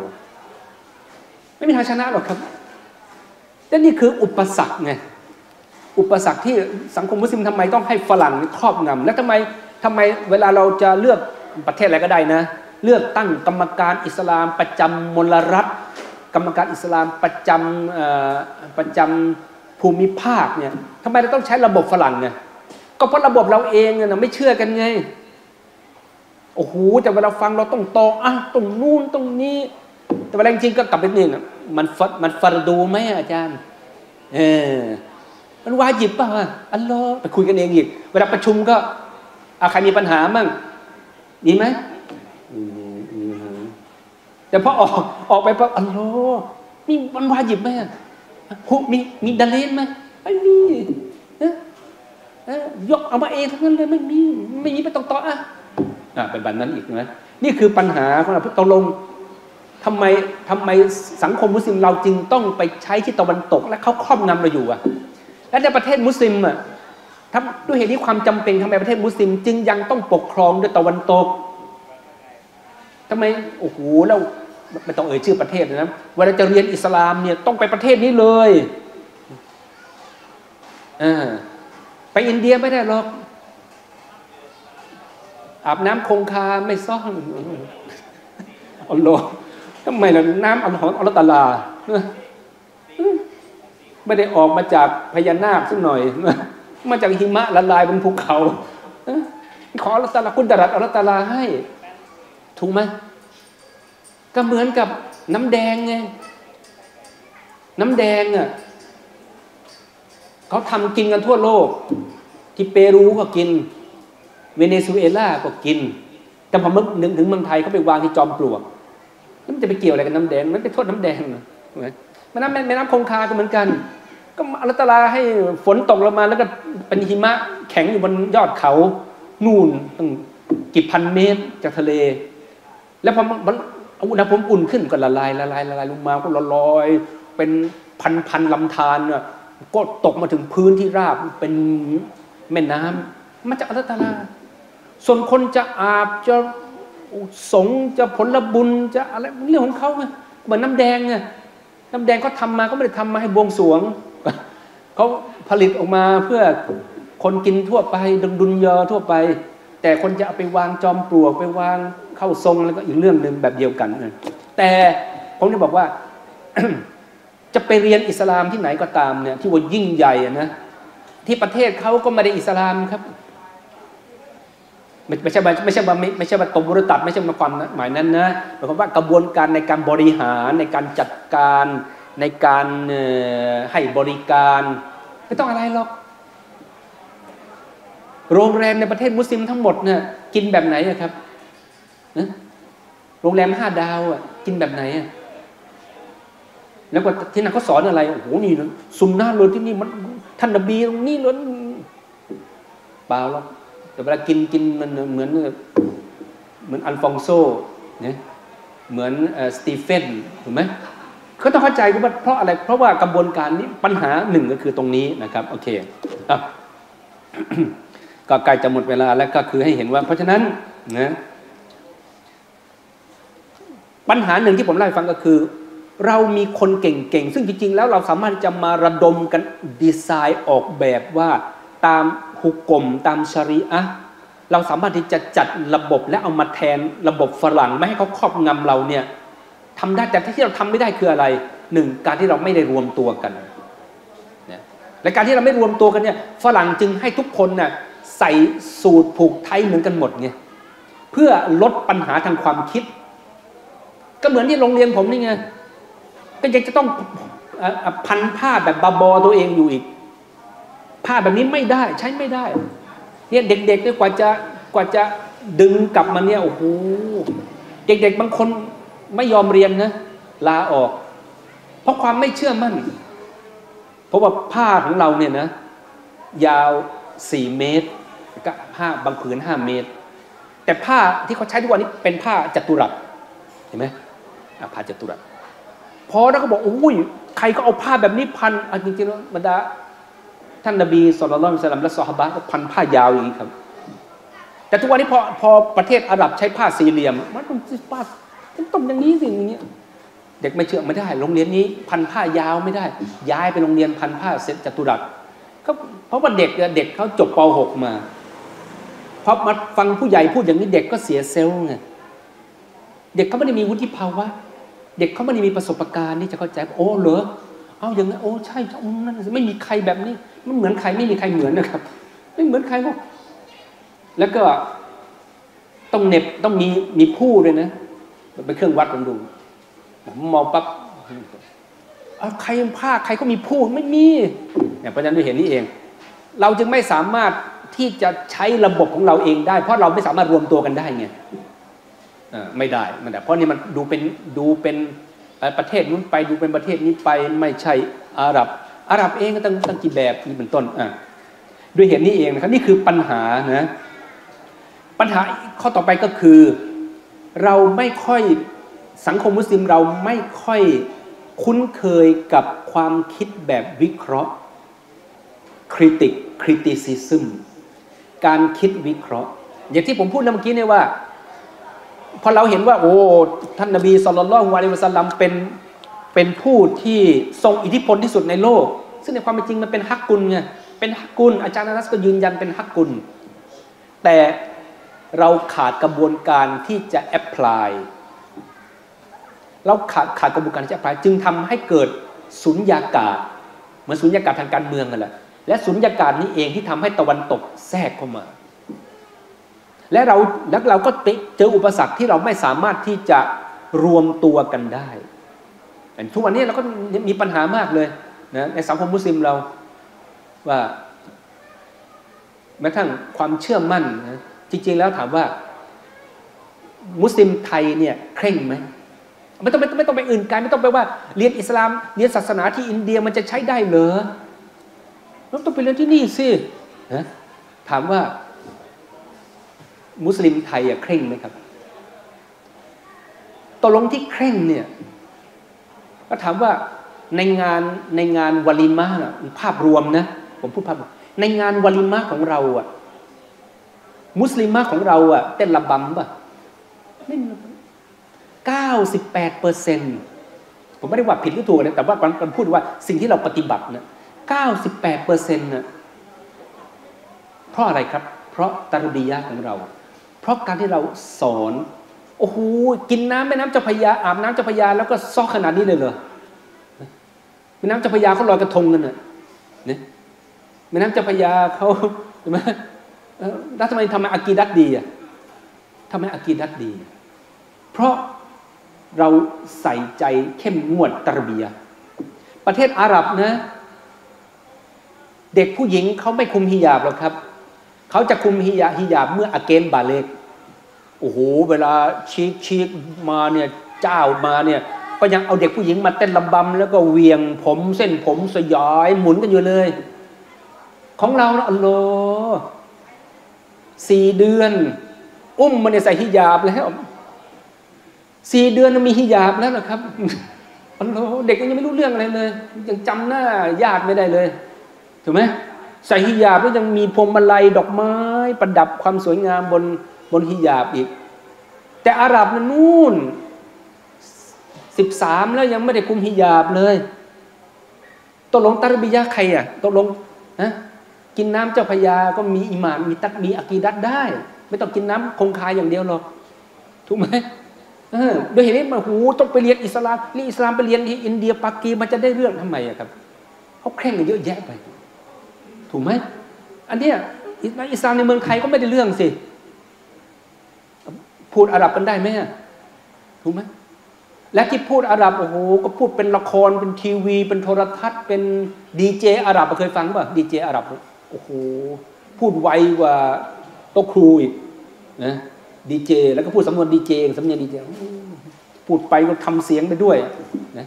ไม่มีทางชนะหรอกครับและนี่คืออุปสรรคไงอุปสรรคที่สังคมมุสลิมทำไมต้องให้ฝรั่งครอบงำและทำไมเวลาเราจะเลือกประเทศอะไรก็ได้นะเลือกตั้งกรรมการอิสลามประจำมลรัฐกรรมการอิสลามประจำภูมิภาคเนี่ยทำไมเราต้องใช้ระบบฝรั่งเนี่ยก็เพราะระบบเราเองเนี่ยไม่เชื่อกันไงโอ้โหแต่เวลาฟังเราต้องตออ่ะต้องนู่นต้องนี้แต่เวลาจริงก็กลับไปนี่นะมันฟัรดูไหมอาจารย์มันวาญิบป่ะอัลลอฮ์ไปคุยกันเองอีกเวลาประชุมก็ใครมีปัญหามั่งมีไหมแต่พอออกไปปั๊บอัลลอฮ์มีมันวาญิบไหมมีดะลีลไหมไม่มียกเอามาเองทั้งนั้นเลยไม่มีไปต้องต่อเป็นแบบนั้นอีกนะนี่คือปัญหาของเราตกลงทำไมสังคมมุสลิมเราจึงต้องไปใช้ที่ตะวันตกและเขาครอบงำเราอยู่และในประเทศมุสลิมด้วยเหตุนี้ความจำเป็นทำไมประเทศมุสลิมจึงยังต้องปกครองด้วยตะวันตกทำไมโอ้โหแล้วไม่ต้องเอ่ยชื่อประเทศนะเวลาจะเรียนอิสลามเนี่ยต้องไปประเทศนี้เลยไปอินเดียไม่ได้หรอกอาบน้ำคงคาไม่ซ่อนอัลลอฮ์ทำไมล่ะน้ำอัลลอฮ์อัลลอฮ์ตะอาลาไม่ได้ออกมาจากพญานาคสักหน่อยมาจากหิมะละลายบนภูเขาขออัลลอฮ์ตะอาลาคุณดารัดอัลลอฮ์ตะอาลาให้ถูกไหมก็เหมือนกับน้ำแดงไงน้ำแดงเขาทำกินกันทั่วโลกที่เปรูก็กินเวเนซุเอลาก็กินแต่พอนึกถึงเมืองไทยเขาไปวางที่จอมปลวกแล้วมันจะไปเกี่ยวอะไรกับน้ำแดงมันไปโทษน้ำแดงนะแม่น้ำคงคาก็เหมือนกันก็อัลลอฮ์ตะอาลาให้ฝนตกลงมาแล้วก็เป็นหิมะแข็งอยู่บนยอดเขานู่นตั้งกี่พันเมตรจากทะเลแล้วพออุณหภูมิอุ่นขึ้นก็ละลายลงมาก็ลอยเป็นพันลำธารก็ตกมาถึงพื้นที่ราบเป็นแม่น้ำมาจากอัลลอฮ์ตะอาลาส่วนคนจะอาบจะสงจะผลบุญจะอะไรเรื่องของเขาไงเหมือนน้ำแดงไงน้ำแดงเขาทำมาเขาไม่ได้ทำมาให้บวงสรวงเขาผลิตออกมาเพื่อคนกินทั่วไปดุนยาทั่วไปแต่คนจะเอาไปวางจอมปลวกไปวางเข้าทรงแล้วก็อีกเรื่องหนึ่งแบบเดียวกันแต่ผมจะบอกว่า จะไปเรียนอิสลามที่ไหนก็ตามเนี่ยที่ว่ายิ่งใหญ่นะที่ประเทศเขาก็ไม่ได้อิสลามครับไม่ใช่ว่าตบมือตัดไม่ใช่ความหมายนั้นนะหมายความว่ากระบวนการในการบริหารในการจัดการในการให้บริการ ไม่ต้องอะไรหรอกโรงแรมในประเทศมุสลิมทั้งหมดเนี่ยกินแบบไหนอะครับนะโรงแรม5 ดาวอะกินแบบไหนอะแล้วก็ที่นั่นเขาสอนอะไรโอ้โหนี่นะซุนนะห์เลยที่นี่มันท่านนบีตรงนี้เลยเปล่าหรอกแต่เวลากินมันเหมือนอัลฟองโซเนี่ยเหมือนสตีเฟนถูกไหมก็ต้องเข้าใจว่าเพราะอะไรเพราะว่ากระบวนการนี้ปัญหาหนึ่งก็คือตรงนี้นะครับโอเคก็ใกล้จะหมดเวลาแล้วก็คือให้เห็นว่าเพราะฉะนั้นนะปัญหาหนึ่งที่ผมเล่าให้ฟังก็คือเรามีคนเก่งๆซึ่งจริงๆแล้วเราสามารถจะมาระดมกันดีไซน์ออกแบบว่าตามหุกกลมตามชะรีอะห์เราสามารถที่จะจัดระบบและเอามาแทนระบบฝรั่งไม่ให้เขาครอบงำเราเนี่ยทำได้แต่ที่เราทำไม่ได้คืออะไรหนึ่งการที่เราไม่ได้รวมตัวกันนะและการที่เราไม่รวมตัวกันเนี่ยฝรั่งจึงให้ทุกคนน่ะใส่สูตรผูกไทยเหมือนกันหมดไงเพื่อลดปัญหาทางความคิดก็เหมือนที่โรงเรียนผมนี่ไงก็ยังจะต้องพันผ้าแบบบาบอตัวเองอยู่อีกผ้าแบบนี้ไม่ได้ใช้ไม่ได้เนี่ยเด็กๆเนี่ยกว่าจะดึงกลับมาเนี่ยโอ้โหเด็กๆบางคนไม่ยอมเรียนนะลาออกเพราะความไม่เชื่อมั่นเพราะว่าผ้าของเราเนี่ยนะยาว4 เมตรกับผ้าบางผืน5 เมตรแต่ผ้าที่เขาใช้ทุกวันนี้เป็นผ้าจัตุรัสเห็นไหมผ้าจัตุรัสพอแล้วก็บอกโอ้ยใครก็เอาผ้าแบบนี้พันจริงๆแล้วบรรดาท่านนบีศ็อลลัลลอฮุอะลัยฮิวะซัลลัมและซอฮาบะห์ก็พันผ้ายาวอย่างนี้ครับแต่ทุกวันนี้พอประเทศอาหรับใช้ผ้าสี่เหลี่ยมมันต้องอย่างนี้สิอย่างเงี้ยเด็กไม่เชื่อไม่ได้โรงเรียนนี้พันผ้ายาวไม่ได้ย้ายไปโรงเรียนพันผ้าเส้นจัตุรัสก็เพราะว่าเด็กเขาจบป.6 มาพอมาฟังผู้ใหญ่พูดอย่างนี้เด็กก็เสียเซลล์ไงเด็กเขาไม่ได้มีวุฒิภาวะเด็กเขาไม่ได้มีประสบการณ์ที่จะเข้าใจโอ้เหรอเอาอย่างนั้นโอ้ใช่นั่นไม่มีใครแบบนี้มันเหมือนใครไม่มีใครเหมือนนะครับไม่เหมือนใครหรอกแล้วก็ต้องเน็บต้องมีผู้เลยนะเป็นเครื่องวัดลองดูมองปั๊บใครผ้าใครก็มีผู้ไม่มีเนี่ยเพราะฉะนั้นเราเห็นนี่เองเราจึงไม่สามารถที่จะใช้ระบบของเราเองได้เพราะเราไม่สามารถรวมตัวกันได้ไงไม่ได้เพราะนี่มันดูเป็นประเทศนู้นไปดูเป็นประเทศนี้ไปไม่ใช่อาหรับเองก็ตั้งกี่แบบนี่เป็นต้นด้วยเหตุนี้เองนะครับนี่คือปัญหานะปัญหาข้อต่อไปก็คือเราไม่ค่อยสังคมมุสลิมเราไม่ค่อยคุ้นเคยกับความคิดแบบวิเคราะห์ criticism การคิดวิเคราะห์อย่างที่ผมพูดเมื่อกี้เนี่ยว่าพอเราเห็นว่าโอ้ท่านนบีศ็อลลัลลอฮุอะลัยฮิวะซัลลัมเป็นผู้ที่ทรงอิทธิพลที่สุดในโลกซึ่งในความเป็นจริงมันเป็นฮักกุลไงเป็นฮักกุลอาจารย์อานัสก็ยืนยันเป็นฮักกุลแต่เราขาดกระบวนการที่จะแอพพลายเราขาดกระบวนการที่จะแอพพลายจึงทำให้เกิดสุญญากาศเหมือนสุญญากาศทางการเมืองนั่นแหละและสุญญากาศนี้เองที่ทำให้ตะวันตกแทรกเข้ามาและเราก็เจออุปสรรคที่เราไม่สามารถที่จะรวมตัวกันได้ทุกวันนี้เราก็มีปัญหามากเลยนะในสังคมมุสลิมเราว่าแม้กระทั่งความเชื่อมั่นนะจริงๆแล้วถามว่ามุสลิมไทยเนี่ยเคร่งไหมไม่ต้องไปอื่นไกลไม่ต้องไปว่าเรียนอิสลามเรียนศาสนาที่อินเดียมันจะใช้ได้เหรอเราต้องไปเรียนที่นี่สินะถามว่ามุสลิมไทยเคร่งไหมครับตกลงที่เคร่งเนี่ยก็ถามว่าในงานวะลิมะห์ภาพรวมนะผมพูดภาพในงานวะลิมะห์ของเราอ่ะมุสลิมะห์ของเราอ่ะเต้นระบำป่ะไม่มี 98% ผมไม่ได้ว่าผิดหรือถูกนะแต่ว่าการพูดว่าสิ่งที่เราปฏิบัตินะ98%นะเพราะอะไรครับเพราะตารบียะของเราเพราะการที่เราสอนโอ้โหกินน้ำแม่น้ำเจ้าพระยาอาบน้ำเจ้าพระยาแล้วก็ซอกขนาดนี้เลยเหรอแม่น้ำเจ้าพระยาเขาลอยกระทงกันน่ะเนี่ยแม่น้ำเจ้าพระยาเขาเห็นไหมแล้วทำไมอากีดัตดีอ่ะทำไมอากีดัตดีเพราะเราใส่ใจเข้มงวดตารบียะประเทศอาหรับนะ เด็กผู้หญิงเขาไม่คุมฮิญาบหรอกครับเขาจะคุมฮิญาบเมื่ออาเกนบาเลกโอ้โหเวลาชีกมาเนี่ยเจ้ามาเนี่ยก็ยังเอาเด็กผู้หญิงมาเต้นลำบำแล้วก็เวียงผมเส้นผมสยอยหมุนกันอยู่เลยของเรานะอัลลอฮ์4 เดือนอุ้มมันใส่ฮิญาบแล้ว4 เดือนมีฮิญาบแล้วเหรอครับอัลลอฮ์เด็กยังไม่รู้เรื่องอะไรเลยยังจำหน้าญาติไม่ได้เลยถูกไหมใส่ฮิญาบแล้วยังมีพวงมาลัยดอกไม้ประดับความสวยงามบนฮิญาบอีกแต่อาหรับนู่น13แล้วยังไม่ได้คุมฮิญาบเลยตกลงตารบิยะใครอ่ะตกลงนะกินน้ำเจ้าพญาก็มีอิหม่ามมีตักมีอะกีดัตได้ไม่ต้องกินน้ำคงคายอย่างเดียวหรอกถูกไหมโดยเห็นนี้มาหูต้องไปเรียนอิสลามนี่อิสลามไปเรียนที่อินเดียปากีมันจะได้เรื่องทำไมอะครับเขาแข่งกันเยอะแยะไปถูกไหมอันนี้อิสลามในเมืองไทยก็ไม่ได้เรื่องสิพูดอาหรับกันได้ไหมถูกไหมและที่พูดอาหรับโอ้โหก็พูดเป็นละครเป็นทีวีเป็นโทรทัศน์เป็นดีเจอาหรับเคยฟังป่ะดีเจอาหรับโอ้โหพูดไวกว่าโต๊ะครูอีกนะดีเจแล้วก็พูดสำนวนดีเจสำเนียงดีเจพูดไปก็ทำเสียงไปด้วยนะ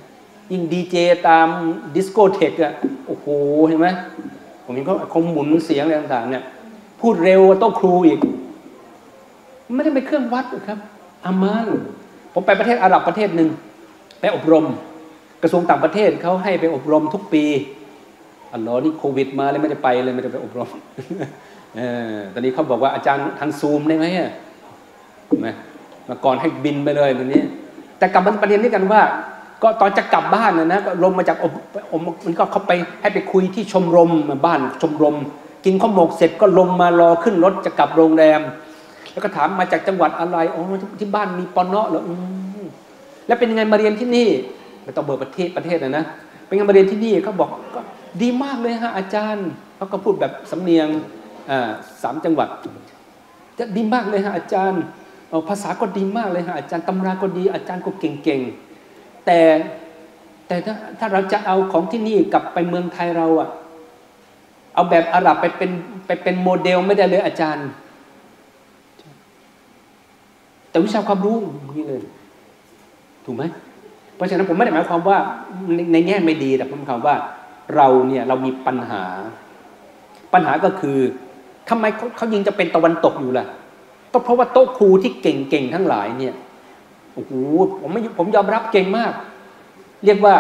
ยิ่งดีเจตามดิสโกเทคอะโอ้โหเห็นไหมผมเห็นเขาหมุนเสียงอะไรต่างๆเนี่ยพูดเร็วกว่าโต๊ะครูอีกไม่ได้ไปเครื่องวัดครับอามานผมไปประเทศอาหรับประเทศหนึ่งไปอบรมกระทรวงต่างประเทศเขาให้ไปอบรมทุกปีอัลลอฮ์นี่โควิดมาเลยไม่ได้ไปเลยไม่ได้ไปอบรมตอนนี้เขาบอกว่าอาจารย์ทางซูมได้ไหมมาก่อนให้บินไปเลยตอนนี้แต่กลับมาประเด็นนี้กันว่าก็ตอนจะกลับบ้านนะก็ลงมาจากอบมันก็เขาไปให้ไปคุยที่ชมรมบ้านชมรมกินข้าวหมกเสร็จก็ลงมารอขึ้นรถจะกลับโรงแรมแล้วก็ถามมาจากจังหวัดอะไรอ๋อที่บ้านมีปนเนาะเหรอแล้วเป็นยังไงมาเรียนที่นี่ไม่ต้องเบอร์ประเทศนะเป็นยังไงมาเรียนที่นี่เขาบอกก็ดีมากเลยฮะอาจารย์เขาก็พูดแบบสำเนียง3 จังหวัดจะดีมากเลยฮะอาจารย์ภาษาก็ดีมากเลยฮะอาจารย์ตำราก็ดีอาจารย์ก็เก่งๆแต่ถ้าเราจะเอาของที่นี่กลับไปเมืองไทยเราอะเอาแบบอาหรับไปเป็นโมเดลไม่ได้เลยอาจารย์แต่วิชาความรู้นี่เลยถูกไหมเพราะฉะนั้นผมไม่ได้หมายความว่าในแง่ไม่ดีแต่ผมหมายความว่าเราเนี่ยเรามีปัญหาก็คือทำไมเขายิงจะเป็นตะวันตกอยู่ล่ะก็เพราะว่าโต๊ะครูที่เก่งๆทั้งหลายเนี่ยโอ้โหผมยอมรับเก่งมากเรียกว่า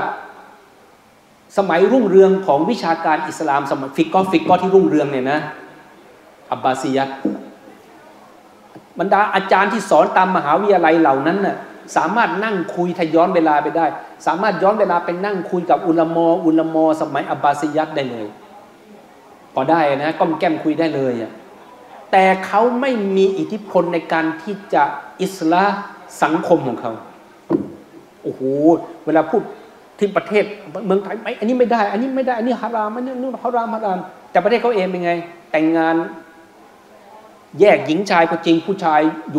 สมัยรุ่งเรืองของวิชาการอิสลามสมัยฟิกก็ที่รุ่งเรืองเนี่ยนะอับบาซียัดบรรดาอาจารย์ที่สอนตามมหาวิทยาลัยเหล่านั้นน่ะสามารถนั่งคุยทย้อนเวลาไปได้สามารถย้อนเวลาไปนั่งคุยกับอุลามอสมัยอับบาซียัดได้เลยพอได้นะก้มแก้มคุยได้เลยอ่ะแต่เขาไม่มีอิทธิพลในการที่จะอิสระสังคมของเขาโอ้โหเวลาพูดที่ประเทศเมืองไทยไอ้อันนี้ไม่ได้อันนี้ไม่ได้อันนี้ฮารามอันนี้นู่นฮารามแต่ประเทศเขาเองเป็นไงแต่งงานแยกหญิงชายก็จริงผู้ชายอ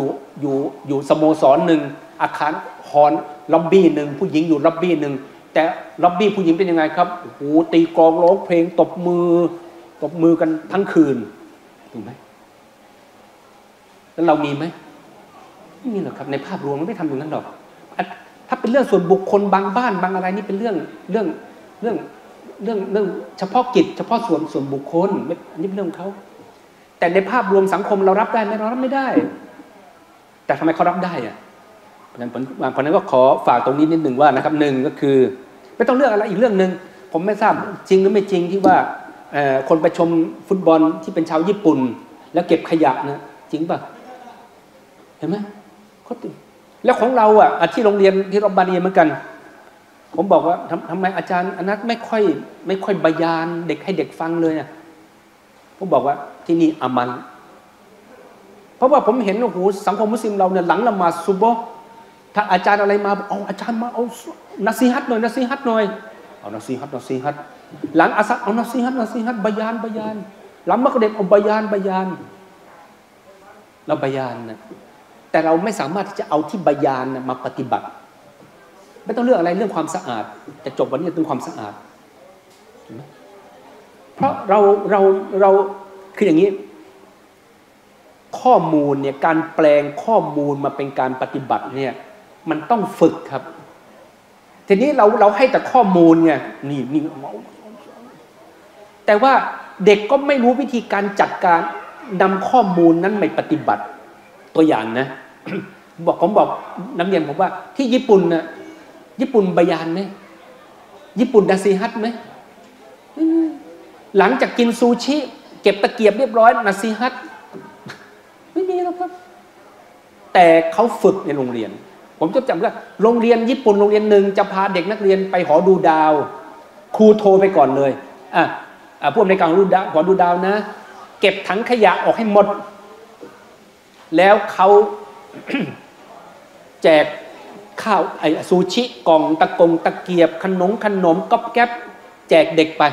ยู่สโมสรหนึ่งอาคารฮอลล็อบบี้หนึ่งผู้หญิงอยู่ล็อบบี้หนึ่งแต่ล็อบบี้ผู้หญิงเป็นยังไงครับโอ้โหตีกลองร้องเพลงตบมือกันทั้งคืนถูกไหมแล้วเรามีไหมไม่มีหรอกครับในภาพรวมไม่ทำอย่างนั้นหรอกถ้าเป็นเรื่องส่วนบุคคลบางบ้านบางอะไรนี่เป็นเรื่องเฉพาะกิจเฉพาะส่วนบุคคลอันนี้เป็นเรื่องเขาแต่ในภาพรวมสังคมเรารับได้ไหมเรารับไม่ได้แต่ทำไมเขารับได้อะเพราะนั้นก็ขอฝากตรงนี้นิดหนึ่งว่านะครับหนึ่งก็คือไม่ต้องเลือกอะไรอีกเรื่องหนึ่งผมไม่ทราบจริงหรือไม่จริงที่ว่าคนไปชมฟุตบอลที่เป็นชาวญี่ปุ่นแล้วเก็บขยะนะจริงป่ะเห็นไหมเขาติดแล้วของเราอ่ะที่โรงเรียนที่รบบานีเหมือนกันผมบอกว่าทำไมอาจารย์อนัทไม่ค่อยบรรยายเด็กให้เด็กฟังเลยอ่ะผมบอกว่าที่นี่อามันเพราะว่าผมเห็นโอ้โหสังคมมุสลิมเราเนี่ยหลังละหมาดซุบฮ์ถ้าอาจารย์อะไรมาเอาอาจารย์มาเอานะซีฮัตหน่อยเอานะซีฮัตหลังอาซัดเอานะซีฮัตบยานหลังมักริบเอาบยานเราบยานนะแต่เราไม่สามารถที่จะเอาที่บยานมาปฏิบัติไม่ต้องเลือกอะไรเรื่องความสะอาดแต่จบวันนี้เรื่องความสะอาด เพราะเราคืออย่างนี้ข้อมูลเนี่ยการแปลงข้อมูลมาเป็นการปฏิบัติเนี่ยมันต้องฝึกครับทีนี้เราให้แต่ข้อมูลไงนี่แต่ว่าเด็กก็ไม่รู้วิธีการจัดการนำข้อมูลนั้นไปปฏิบัติตัวอย่างนะ ผมบอกนักเรียนผมว่าที่ญี่ปุ่นนะญี่ปุ่นบายานไหมญี่ปุ่นดาซิฮัตไหมหลังจากกินซูชิเก็บตะเกียบเรียบร้อยนาซิฮัตไม่มีแล้วครับแต่เขาฝึกในโรงเรียนผมจำได้โรงเรียนญี่ปุ่นโรงเรียนหนึ่งจะพาเด็กนักเรียนไปหอดูดาวครูโทรไปก่อนเลยผู้อำนวยการหอดูดาวนะเก็บถังขยะออกให้หมดแล้วเขา แจกข้าวไอซูชิกล่องตะเกียบขนมก๊อบแก๊บแจกเด็กไป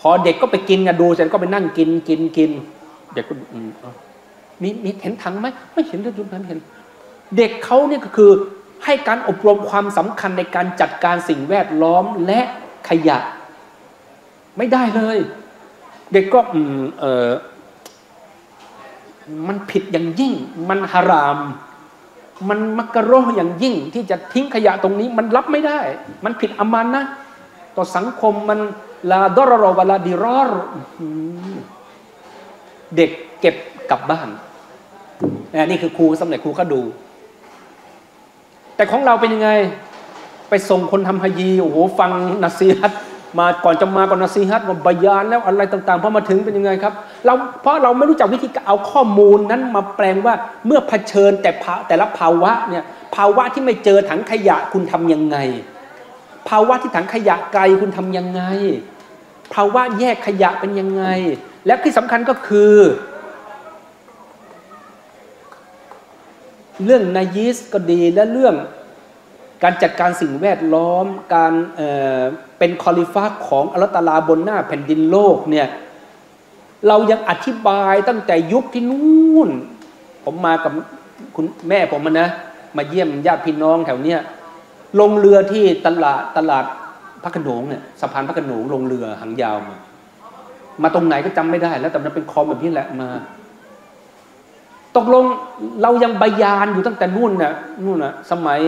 พอเด็กก็ไปกินกันดูเสร็จก็ไปนั่งกินเด็กก็มีเห็นถังไหมไม่เห็นเลยจุดนั้นเห็นเด็กเขาเนี่ยก็คือให้การอบรมความสำคัญในการจัดการสิ่งแวดล้อมและขยะไม่ได้เลยเด็กก็มันผิดอย่างยิ่งมันฮารามมันมักกะโรห์อย่างยิ่งที่จะทิ้งขยะตรงนี้มันรับไม่ได้มันผิดอามันนะต่อสังคมมันลาดอรรอวะลาดิรอรเด็กเก็บกลับบ้านนี่คือครูสำเร็จครูก็ดูแต่ของเราเป็นยังไงไปส่งคนทำฮะยีโอ้โหฟังนาซีฮัตมาก่อนนาซีฮัตมาบยานแล้วอะไรต่างๆพอมาถึงเป็นยังไงครับเพราะเราไม่รู้จักวิธีเอาข้อมูลนั้นมาแปลงว่าเมื่อเผชิญแต่ละภาวะเนี่ยภาวะที่ไม่เจอถังขยะคุณทำยังไงภาวะที่ถังขยะไกลคุณทำยังไงภาวะแยกขยะเป็นยังไงและที่สำคัญก็คือเรื่องนายิสก็ดีและเรื่องการจัดการสิ่งแวดล้อมการเป็นคอลิฟะห์ของอัลเลาะห์ตะอาลาบนหน้าแผ่นดินโลกเนี่ยเรายังอธิบายตั้งแต่ยุคที่นู่นผมมากับคุณแม่ผมนะมาเยี่ยมญาติพี่น้องแถวเนี้ยลงเรือที่ตลาดพระโขนงเนี่ยสะพานพระโขนงลงเรือหางยาวมาตรงไหนก็จำไม่ได้แล้วแต่มันเป็นคลองแบบนี้แหละมาตกลงเรายังบายานอยู่ตั้งแต่นู่นน่ะสมัย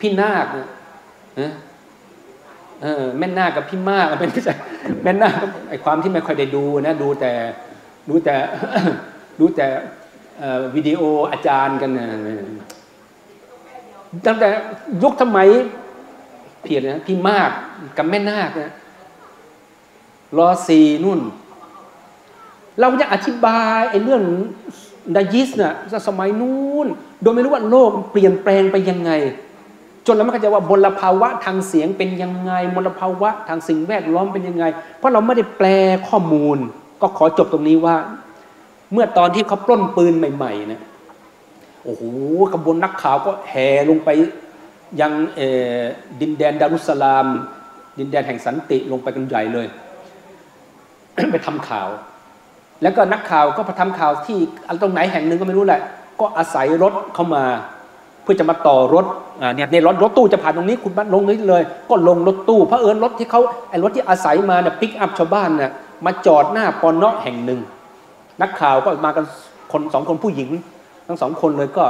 พี่นาคเนี่ยแม่นาคกับพี่มากเป็นแม่นาคไอความที่ไม่ค่อยได้ดูนะดูแต่วิดีโออาจารย์กันนะตั้งแต่ยุคสมัยเพียรนะพี่มากกับแม่นาคนะรอซีนู่นเราจะอธิบายไอ้เรื่องดายิสเนี่ยสมัยนู้นโดยไม่รู้ว่าโลกเปลี่ยนแปลงไปยังไงจนเราไม่เข้าใจว่ามลภาวะทางเสียงเป็นยังไงมลภาวะทางสิ่งแวดล้อมเป็นยังไงเพราะเราไม่ได้แปลข้อมูลก็ขอจบตรงนี้ว่าเมื่อตอนที่เขาปล้นปืนใหม่ๆนะโอ้โหขบวนนักข่าวก็แห่ลงไปยังดินแดนดารุสลามดินแดนแห่งสันติลงไปกันใหญ่เลย ไปทำข่าวแล้วก็นักข่าวก็ไปทำข่าวที่ตรงไหนแห่งหนึ่งก็ไม่รู้แหละก็อาศัยรถเข้ามาเพื่อจะมาต่อรถเนี่ยในรถตู้จะผ่านตรงนี้คุณบ้านลงนี้เลยก็ลงรถตู้เพราะเอิญรถที่เขาไอ้รถที่อาศัยมาเนี่ยปิกอัพชาวบ้านเนี่ยมาจอดหน้าปอนเนาะแห่งหนึ่งนักข่าวก็มากันคนสองคนผู้หญิงทั้งสองคนเลยก็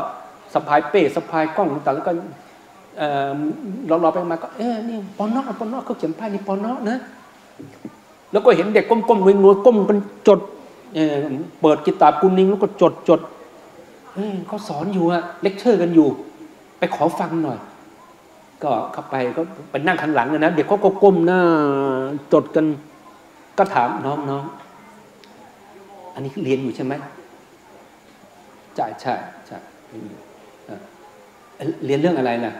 สะพายเป้สะพายกล้องต่างแล้วก็รอไปมาก็นี่ปอนเนาะเขาเขียนป้ายนี่ปอนเนาะนะแล้วก็เห็นเด็กก้มๆงวยๆก้มกันจดเปิดกิตาบกุนิงแล้วก็จดเขาสอนอยู่อะเลคเชอร์กันอยู่ไปขอฟังหน่อยก็เข้าไปก็ไปนั่งข้างหลังเลยนะเด็กเขาก็ก้มหน้าจดกันก็ถามน้องอันนี้เรียนอยู่ใช่ไหมใช่เรียนเรื่องอะไรนะ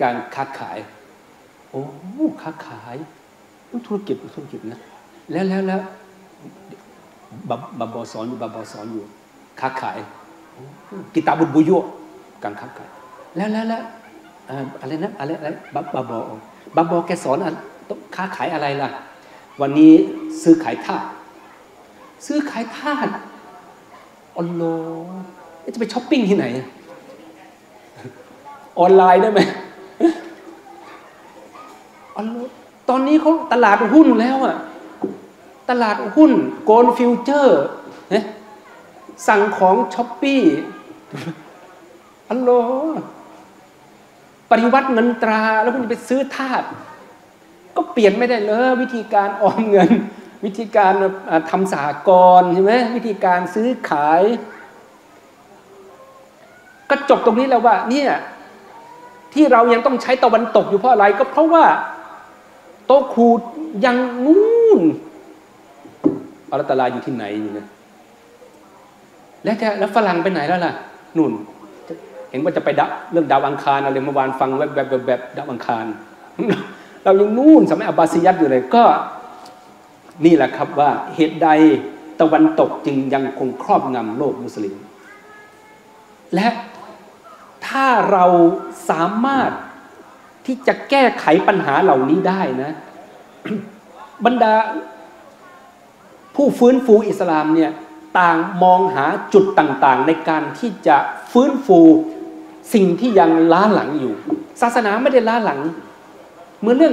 การค้าขายโอ้ค้าขายธุรกิจนะแล้วบาบอสอนอยู่ค้าขายกิตาบุญบุโยการค้าขายแล้วอะไรนะอะไรบาบอแกสอนต้องค้าขายอะไรล่ะวันนี้ซื้อขายทาสออนไลน์จะไปช้อปปิ้งที่ไหนออนไลน์ได้ไหมออนไลน์ต อนนี้เขาตลาดหุ้นแล้วอะตลาดหุ้นโกลฟิวเจอร์เนี่ยสั่งของช้อปปี้อัลลอฮ์ปฏิวัติเงินตราแล้วคุณจะไปซื้อทาสก็เปลี่ยนไม่ได้เลยวิธีการออมเงินวิธีการทำสหกรณ์ใช่ไหมวิธีการซื้อขายก็จบตรงนี้แล้วว่าเนี่ยที่เรายังต้องใช้ตะวันตกอยู่เพราะอะไรก็เพราะว่าโต๊ะครูยังนู่นอัลตลาอยู่ที่ไหนอยู่นะแล้วฝรั่งไปไหนแล้วล่ะนู่นเห็นว่าจะไปดับเรื่องดาวอังคารอะไรเมื่อวานฟังแบบดาวอังคารเรายังนู่นสมัยอับบาซียัดอยู่เลยก็นี่แหละครับว่าเหตุใดตะวันตกจึงยังคงครอบงำโลกมุสลิมและถ้าเราสามารถที่จะแก้ไขปัญหาเหล่านี้ได้นะ บรรดาผู้ฟื้นฟูอิสลามเนี่ยต่างมองหาจุดต่างๆในการที่จะฟื้นฟูสิ่งที่ยังล้าหลังอยู่ศาสนาไม่ได้ล้าหลังเหมือนเรื่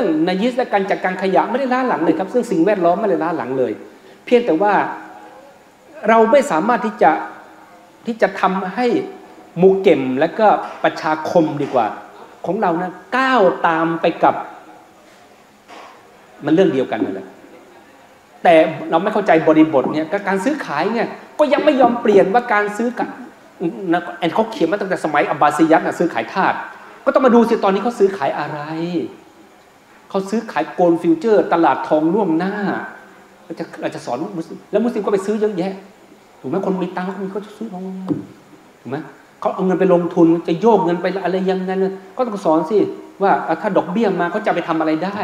องนายิสและการจัดการขยะไม่ได้ล้าหลังเลยครับซึ่งสิ่งแวดล้อมไม่ได้ล้าหลังเลยเพียงแต่ว่าเราไม่สามารถที่จะทำให้หมู่เก็มและก็ประชาคมดีกว่าของเรานะก้าวตามไปกับมันเรื่องเดียวกันนั่นแหละแต่เราไม่เข้าใจบริบทเนี่ยการซื้อขายเนี่ยก็ยังไม่ยอมเปลี่ยนว่าการซื้อกันแอนเขาเขียนมาตั้งแต่สมัยอับบาซียัดนะซื้อขายทาสก็ต้องมาดูสิตอนนี้เขาซื้อขายอะไรเขาซื้อขายโกลด์ฟิวเจอร์ตลาดทองล่วงหน้าเราจะสอนมุสลิมแล้วมุสลิมก็ไปซื้อเยอะแยะถูกไหมคนมีตังค์เขาจะซื้อทองถูกไหมเขาเอาเงินไปลงทุนจะโยกเงินไปอะไรยังไงก็ต้องสอนสิว่าถ้าดอกเบี้ยมาเขาจะไปทำอะไรได้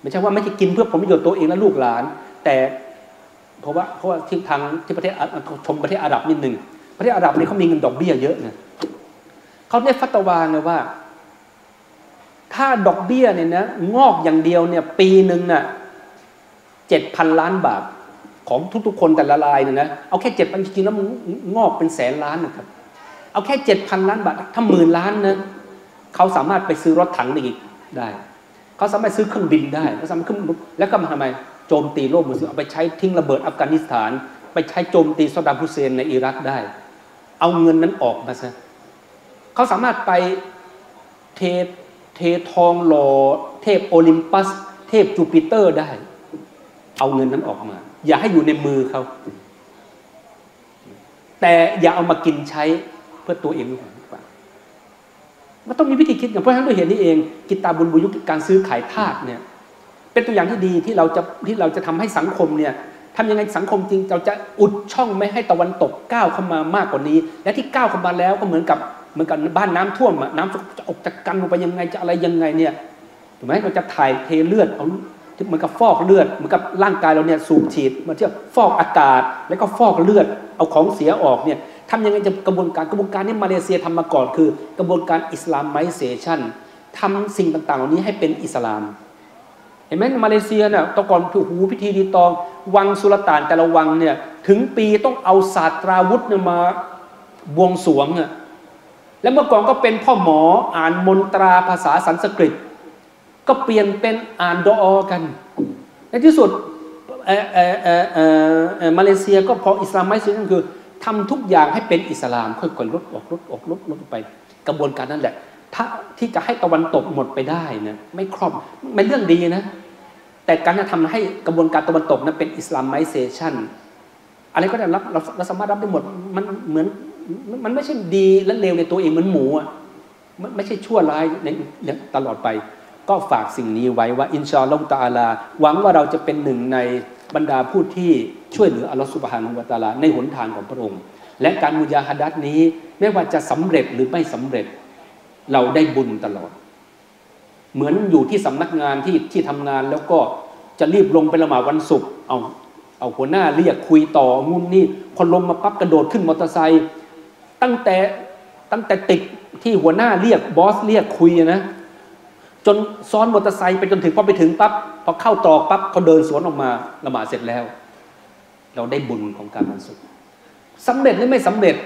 ไม่ใช่ว่าไม่ใช่กินเพื่อผลประโยชน์ตัวเองและลูกหลานแต่เพราะว่าที่ทางที่ประเทศชมประเทศอาหรับนิดหนึ่งประเทศอาหรับนี่เขามีเงินดอกเบี้ยเยอะนะเขาได้ฟัตวาเลยว่าถ้าดอกเบี้ยเนี่ยนะงอกอย่างเดียวเนี่ยปีหนึ่งน่ะ 7,000 ล้านบาทของทุกๆคนแต่ละรายเนี่ยนะเอาแค่ 7,000 จริงๆแล้วมันงอกเป็นแสนล้านนะครับเอาแค่ 7,000 ล้านบาทถ้าหมื่นล้านนะเขาสามารถไปซื้อรถถังได้อีกได้เขาสามารถซื้อเครื่องบินได้เขาสามารถขึ้นแล้วก็มาทำไมโจมตีโลกมุสลิมเอาไปใช้ทิ้งระเบิดอัฟกานิสถานไปใช้โจมตีซาดัมฮุสเซนในอิรักได้เอาเงินนั้นออกมาซะเขาสามารถไปเททองหล่อเทพโอลิมปัสเทพจูปิเตอร์ได้เอาเงินนั้นออกมาอย่าให้อยู่ในมือเขาแต่อย่าเอามากินใช้เพื่อตัวเองดีกว่ามันต้องมีวิธีคิดอย่างเพราะฉะนั้นด้วยเหตุนี้เองกิตาบุญบุยุการซื้อขายทาสเนี่ยเป็นตัวอย่างที่ดีที่เราจะทำให้สังคมเนี่ยทำยังไงสังคมจริงเราจะอุดช่องไม่ให้ตะวันตกก้าวเข้ามามากกว่านี้และที่ก้าวเข้ามาแล้วก็เหมือนกับบ้านน้ำท่วมน้ำจะออกจากกันลงไปยังไงจะอะไรยังไงเนี่ยถูกไหมเราจะถ่ายเทเลือดเอาเหมือนกับฟอกเลือดเหมือนกับร่างกายเราเนี่ยสูบฉีดมาเทียบฟอกอากาศแล้วก็ฟอกเลือดเอาของเสียออกเนี่ยทำยังไงจะกระบวนการนี้มาเลเซียทำมาก่อนคือกระบวนการอิสลามไมเซชันทำสิ่งต่างๆเหล่านี้ให้เป็นอิสลามเห็นไหมมาเลเซียเนี่ยตะกอนถูกหูพิธีดีตองวังสุลต่านแต่ละวังเนี่ยถึงปีต้องเอาศาสตราวุธเนี่ยมาบวงสรวงเนี่ยแล้วเมื่อก่อนก็เป็นพ่อหมออ่านมนตราภาษาสันสกฤตก็เปลี่ยนเป็นอ่านดออกันในที่สุดมาเลเซียก็พออิสลามไมเซชันคือทำทุกอย่างให้เป็นอิสลามค่อยๆลดไปกระบวนการนั่นแหละถ้าที่จะให้ตะวันตกหมดไปได้นะไม่ครอบไม่เรื่องดีนะแต่การจะทำให้กระบวนการตะวันตกนั้นเป็นอิสลามไมเซชันอะไรก็ได้รับเราสามารถรับได้หมดมันเหมือนมันไม่ใช่ดีและเลวในตัวเองเหมือนหมูอ่ะไม่ใช่ชั่วร้ายในตลอดไปก็ฝากสิ่งนี้ไว้ว่าอินชาอัลลอฮฺตะอาลาหวังว่าเราจะเป็นหนึ่งในบรรดาผู้ที่ช่วยเหลืออัลลอฮฺซุบฮานะฮูวะตะอาลาในหนทางของพระองค์และการมุญาฮัดัตนี้ไม่ว่าจะสำเร็จหรือไม่สำเร็จเราได้บุญตลอดเหมือนอยู่ที่สำนักงานที่ทำงานแล้วก็จะรีบลงไปละหมาดวันศุกร์เอาหัวหน้าเรียกคุยต่องุ่นนี่พอลงมาปั๊บกระโดดขึ้นมอเตอร์ไซค์ตั้งแต่ติดที่หัวหน้าเรียกบอสเรียกคุยนะจนซ้อนมอเตอร์ไซค์ไปจนถึงพอไปถึงปั๊บพอเข้าตรอกปั๊บเขาเดินสวนออกมาละหมาดเสร็จแล้วเราได้บุญของการบรรลุสำเร็จหรือไม่สำเร็จ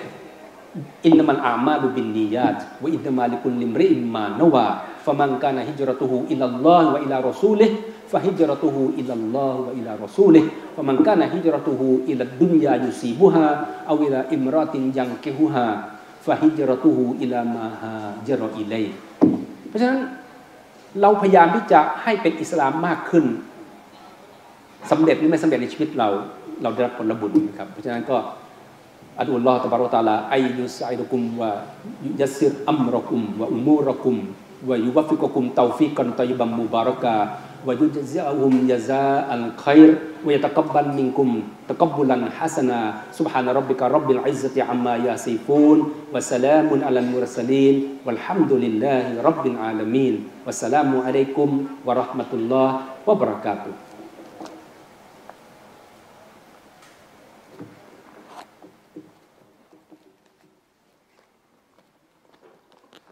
Innamal a'malu binniyat wa innama likulli imri'in ma nawa faman kana hijratuhu ila Allah wa ila rasulih فهجرته إلى الله وإلى رسوله فمن كان هجرته إلى الدنيا يصيبها أو إلى امرأة ينكحها فهجرته إلى ما هاجر إليه เพราะฉะนั้นเราพยายามที่จะให้เป็นอิสลามมากขึ้นสำเร็จหรือไม่สำเร็จในชีวิตเราได้รับผลบุญนะครับเพราะฉะนั้นก็อัลลอฮฺตะบารอตะอาลาอัยยุสไอดุกุมวะยัสซิรอัมรกุมวะอุมูรกุมวะยุวะฟิกกุมตอฟิกันตอยบัมมุบารอกะوَيُجْزِئَهُمْ جَزَاءً خَيْرًا وَيَتَقَبَّلْ مِنْكُمْ تَقَبُّلًا حَسَنًا سُبْحَانَ رَبِّكَ رَبِّ الْعِزَّةِ عَمَّا يَصِفُونَ وَسَلَامٌ عَلَى الْمُرْسَلِينَ وَالْحَمْدُ لِلَّهِ رَبِّ الْعَالَمِينَ وَالسَّلَامُ عَلَيْكُمْ وَرَحْمَةُ اللَّهِ وَبَرَكَاتُهُ